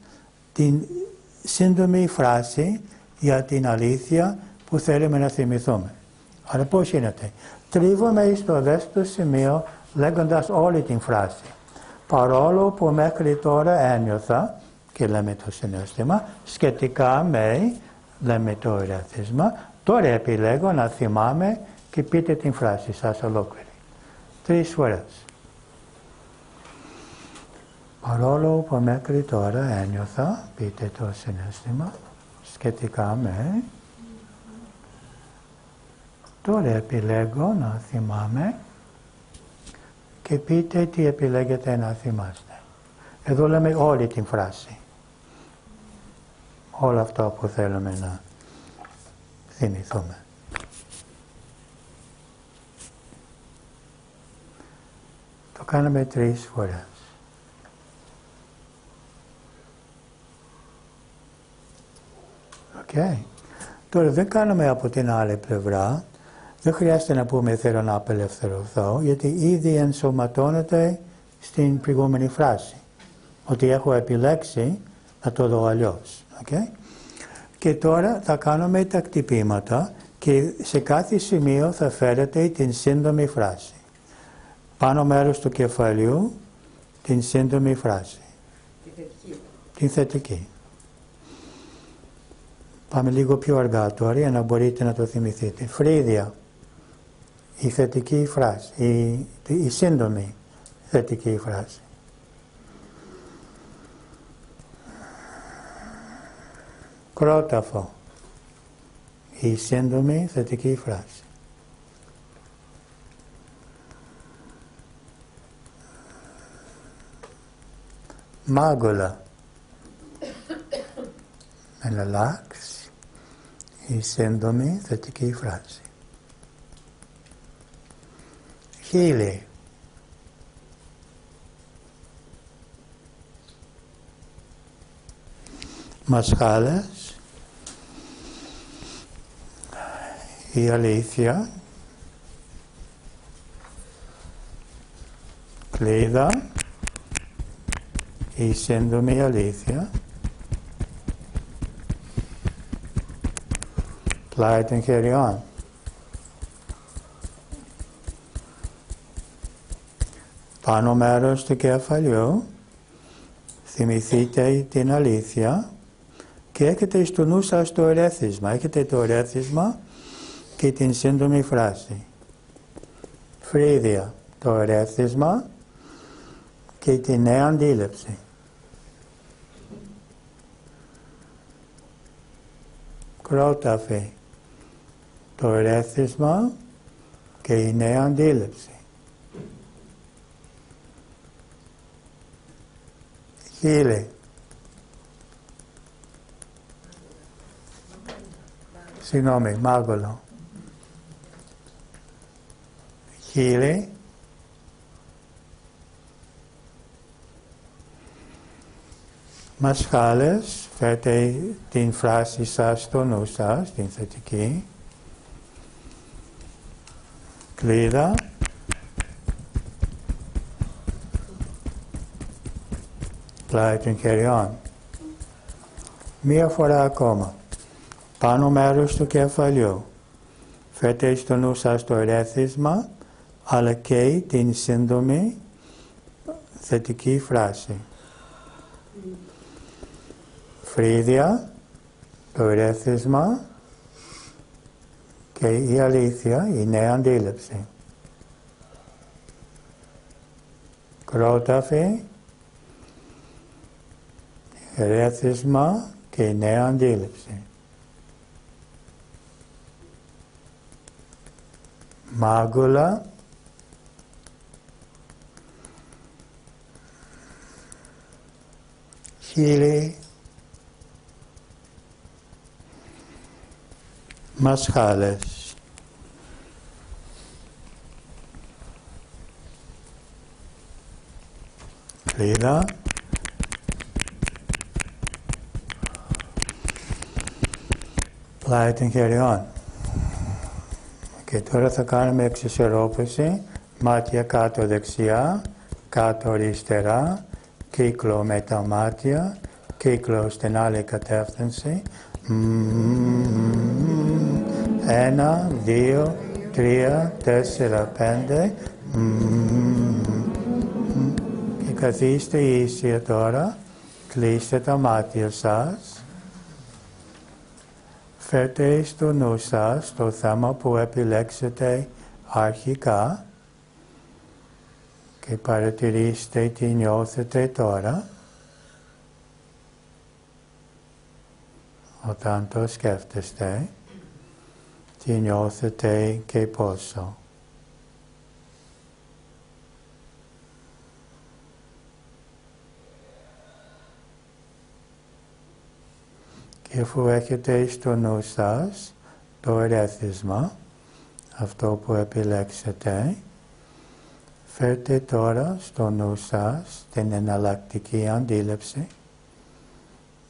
την σύντομη φράση για την αλήθεια που θέλουμε να θυμηθούμε. Αλλά πώς γίνεται. Τρίβουμε στο δεύτερο σημείο λέγοντας όλη την φράση. Παρόλο που μέχρι τώρα ένιωθα, και λέμε το συναίσθημα, σχετικά με, λέμε το ερέθισμα, τώρα επιλέγω να θυμάμαι και πείτε την φράση σας ολόκληρη. Τρεις φορές. Παρόλο που μέχρι τώρα ένιωθα, πείτε το συναίσθημα, σχετικά με, τώρα επιλέγω να θυμάμαι και πείτε τι επιλέγετε να θυμάστε. Εδώ λέμε όλη την φράση. Όλα αυτά που θέλουμε να θυμηθούμε. Το κάναμε τρεις φορές. Okay. Τώρα δεν κάνουμε από την άλλη πλευρά, δεν χρειάζεται να πούμε θέλω να απελευθερωθώ, γιατί ήδη ενσωματώνεται στην προηγούμενη φράση. Ότι έχω επιλέξει να το δω αλλιώς. Okay. Και τώρα θα κάνουμε τα χτυπήματα και σε κάθε σημείο θα φέρετε την σύντομη φράση. Πάνω μέρος του κεφαλιού, την σύντομη φράση. Την θετική. Την θετική. Πάμε λίγο πιο αργά τώρα για να μπορείτε να το θυμηθείτε. Φρύδια, η θετική φράση, η, η σύντομη θετική φράση. Κρόταφο, η σύντομη θετική φράση. Μάγουλα, εναλλάξ. Η σύντομη θετική φράση. Χείλη. Μασχάλες. Η αλήθεια. Κλίδα. Η σύντομη αλήθεια. Πλάι των χεριών. Πάνω μέρος του κεφαλιού, θυμηθείτε την αλήθεια και έχετε στο νου σας το ερέθισμα. Έχετε το ερέθισμα και την σύντομη φράση. Φρύδια, το ερέθισμα και την νέα αντίληψη. Κρόταφη. το ερέθισμα και η νέα αντίληψη. Χείλη. Συγγνώμη, μάγολο. Χείλη. Μασχάλες, φέρτε την φράση σας στο νου σας, την θετική. Κλίδα. Πλάι των χεριών. Μία φορά ακόμα. Πάνω μέρος του κεφαλιού. Φέρτε στο νου σας το ερέθισμα, αλλά και την σύντομη θετική φράση. Φρύδια, το ερέθισμα και η αλήθεια, η νέα αντίληψη. Κρόταφη, ερέθισμα και η νέα αντίληψη. Μάγουλα, χείλη, μασχάλες. Κλίδα. Πλάι των χεριών. Και τώρα θα κάνουμε εξισορρόπηση. Μάτια κάτω δεξιά, κάτω αριστερά, κύκλο με τα μάτια, κύκλο στην άλλη κατεύθυνση. Ένα, δύο, τρία, τέσσερα, πέντε. Και καθίστε ίσια τώρα. Κλείστε τα μάτια σας. Φέρτε στο νου σας το θέμα που επιλέξετε αρχικά και παρατηρήστε τι νιώθετε τώρα όταν το σκέφτεστε, τι νιώθετε και πόσο. Και αφού έχετε στο νου σας το ερέθισμα, αυτό που επιλέξετε, φέρτε τώρα στο νου σας την εναλλακτική αντίληψη,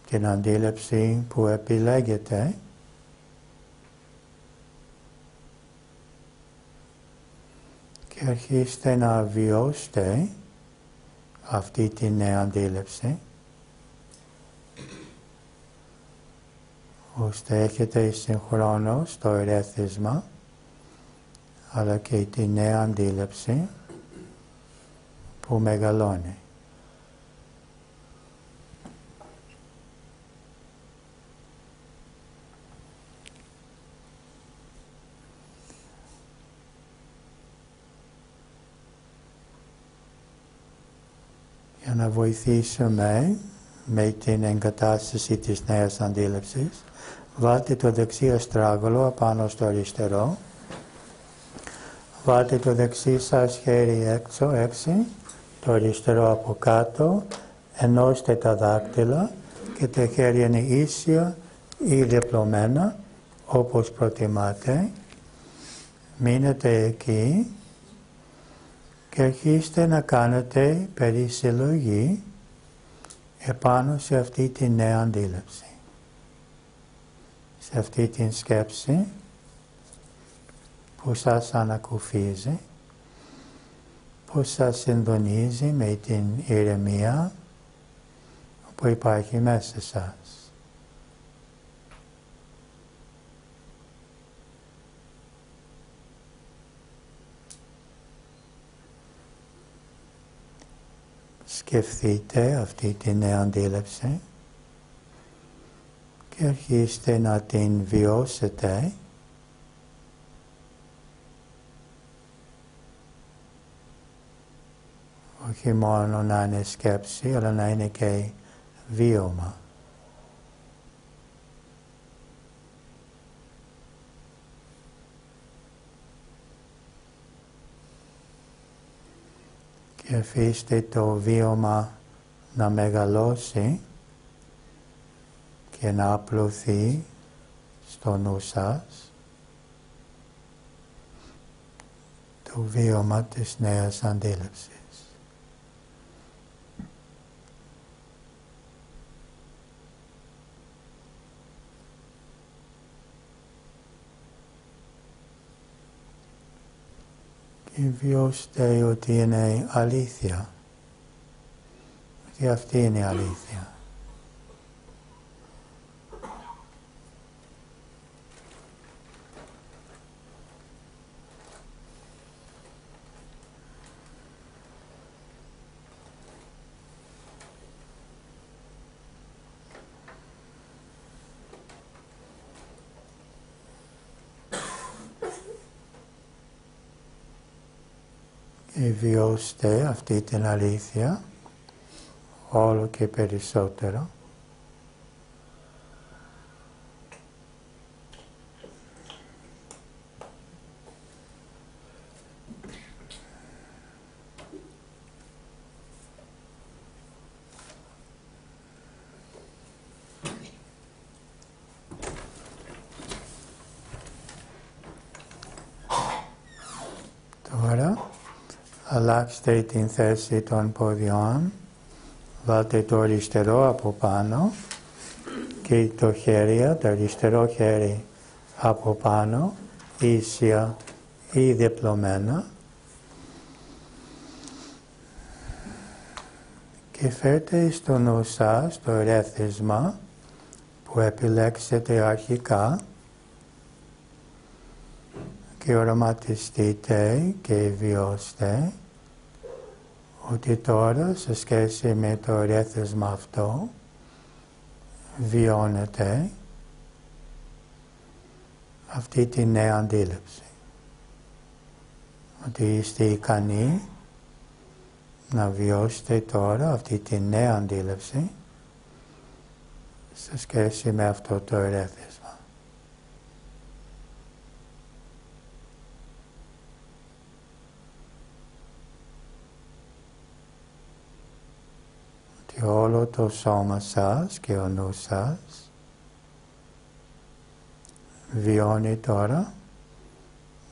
την αντίληψη που επιλέγετε, και αρχίστε να βιώσετε αυτή την νέα αντίληψη, ώστε έχετε συγχρόνως το ερέθισμα, αλλά και τη νέα αντίληψη που μεγαλώνει. Για να βοηθήσουμε με την εγκατάσταση της νέας αντίληψης, βάλτε το δεξί αστράγαλο απάνω στο αριστερό. Βάλτε το δεξί σας χέρι έξω, έξι, το αριστερό από κάτω. Ενώστε τα δάκτυλα και τα χέρια είναι ίσια ή διπλωμένα, όπως προτιμάτε. Μείνετε εκεί και αρχίστε να κάνετε περισυλλογή επάνω σε αυτή τη νέα αντίληψη, σε αυτή την σκέψη που σας ανακουφίζει, που σας συντονίζει με την ηρεμία που υπάρχει μέσα σας. Σκεφτείτε αυτή τη νέα αντίληψη και αρχίστε να την βιώσετε όχι μόνο να είναι σκέψη, αλλά να είναι και βίωμα. Αφήστε το βίωμα να μεγαλώσει και να απλωθεί στο νου σας. Το βίωμα της νέας αντίληψης. Και βιώστε ότι είναι αλήθεια, ότι αυτή είναι η αλήθεια. Βιώστε αυτή την αλήθεια όλο και περισσότερο. Αλλάξτε την θέση των ποδιών, βάλτε το αριστερό από πάνω και το χέρι, το αριστερό χέρι από πάνω, ίσια ή διπλωμένα. Και φέρτε στο νου σας το ερέθισμα που επιλέξετε αρχικά και οραματιστείτε και βιώστε ότι τώρα, σε σχέση με το ερέθισμα αυτό, βιώνεται αυτή τη νέα αντίληψη. Ότι είστε ικανοί να βιώσετε τώρα αυτή τη νέα αντίληψη σε σχέση με αυτό το ερέθισμα. Και όλο το σώμα σας και ο νου σας βιώνει τώρα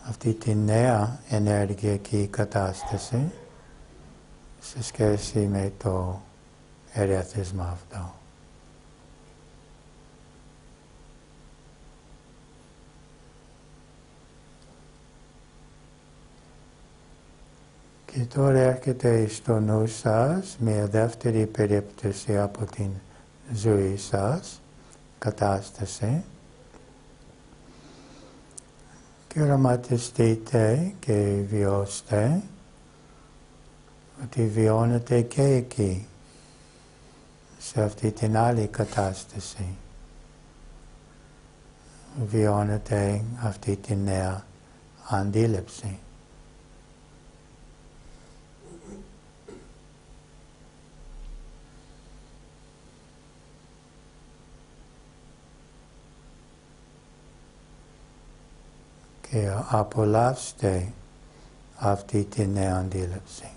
αυτή τη νέα ενεργειακή κατάσταση σε σχέση με το ερέθισμα αυτό. Και τώρα έρχεται στο νου σας μια δεύτερη περίπτωση από την ζωή σας, κατάσταση. Και οραματιστείτε και βιώστε ότι βιώνετε και εκεί, σε αυτή την άλλη κατάσταση. Βιώνετε αυτή τη νέα αντίληψη. Και απολαύστε αυτή τη νέα αντίληψη.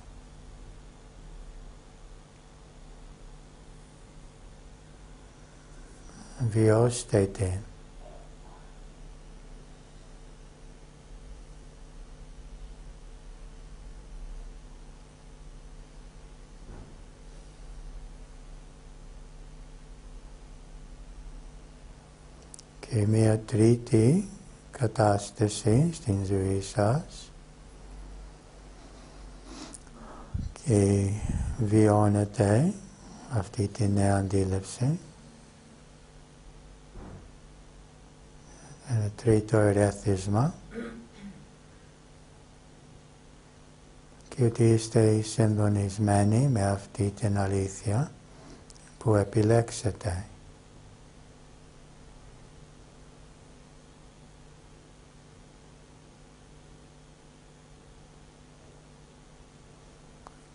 Βιώστε την. Και μία τρίτη κατάσταση στην ζωή σας και βιώνετε αυτή τη νέα αντίληψη. Ένα τρίτο ερέθισμα και ότι είστε συντονισμένοι με αυτή την αλήθεια που επιλέξετε.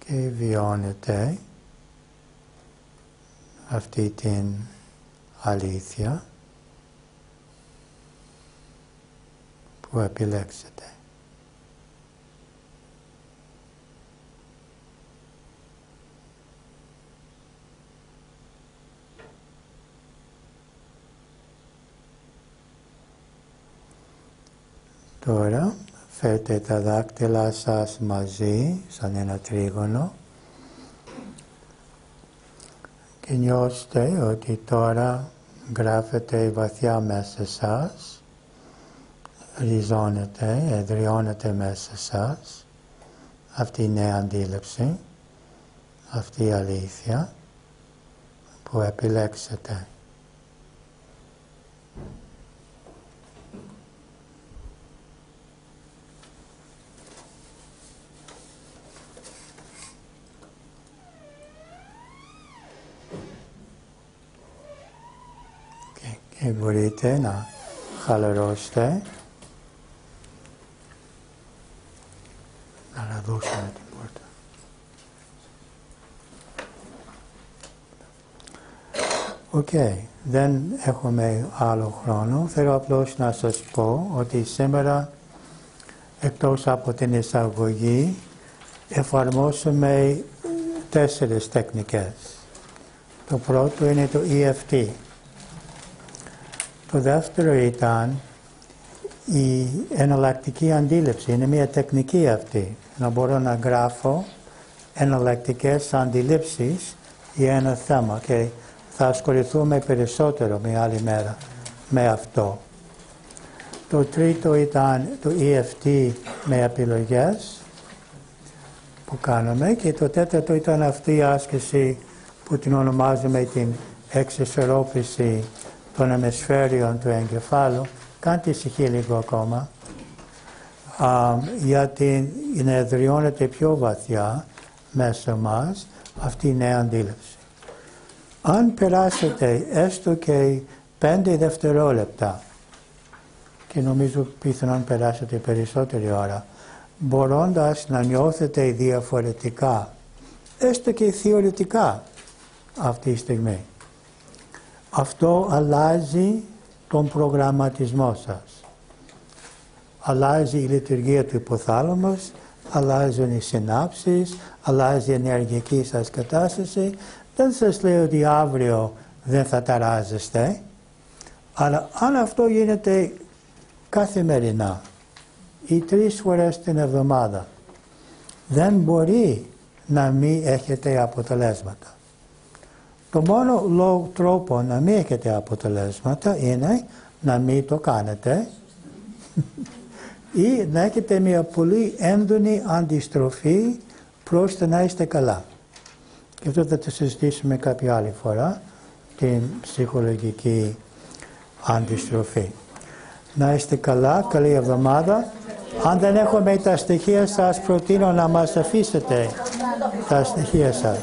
Και βιώνετε αυτή την αλήθεια που επιλέξετε. Τώρα φέρτε τα δάκτυλα σας μαζί, σαν ένα τρίγωνο και νιώστε ότι τώρα γράφεται η βαθιά μέσα σας, ριζώνεται, εδραιώνεται μέσα σας αυτή η νέα αντίληψη, αυτή η αλήθεια που επιλέξετε. Και μπορείτε να χαλαρώσετε, να ραβώσουμε την πόρτα. Οκ, okay. Δεν έχουμε άλλο χρόνο. Θέλω απλώς να σας πω ότι σήμερα, εκτός από την εισαγωγή, εφαρμόσαμε τέσσερις τεχνικές. Το πρώτο είναι το ι εφ τι. Το δεύτερο ήταν η εναλλακτική αντίληψη. Είναι μια τεχνική αυτή. Να μπορώ να γράφω εναλλακτικές αντιλήψεις για ένα θέμα και θα ασχοληθούμε περισσότερο μια άλλη μέρα με αυτό. Το τρίτο ήταν το ι εφ τι με επιλογές που κάναμε και το τέταρτο ήταν αυτή η άσκηση που την ονομάζουμε την εξισορρόπηση των εμισφαίριων του εγκεφάλου. Κάντε ησυχή λίγο ακόμα, α, γιατί εδραιώνεται πιο βαθιά μέσα μας αυτή η νέα αντίληψη. Αν περάσετε έστω και πέντε δευτερόλεπτα, και νομίζω πιθανόν περάσετε περισσότερη ώρα, μπορώντας να νιώθετε διαφορετικά, έστω και θεωρητικά αυτή τη στιγμή, αυτό αλλάζει τον προγραμματισμό σας. Αλλάζει η λειτουργία του υποθάλαμος, αλλάζουν οι συνάψεις, αλλάζει η ενεργειακή σας κατάσταση. Δεν σας λέω ότι αύριο δεν θα ταράζεστε, αλλά αν αυτό γίνεται καθημερινά ή τρεις φορές την εβδομάδα, δεν μπορεί να μην έχετε αποτελέσματα. Το μόνο λόγο τρόπο να μην έχετε αποτελέσματα είναι να μην το κάνετε ή να έχετε μια πολύ έντονη αντιστροφή προς το να είστε καλά. Και αυτό θα το συζητήσουμε κάποια άλλη φορά, την ψυχολογική αντιστροφή. Να είστε καλά, καλή εβδομάδα. Αν δεν έχουμε τα στοιχεία σας, προτείνω να μας αφήσετε τα στοιχεία σας.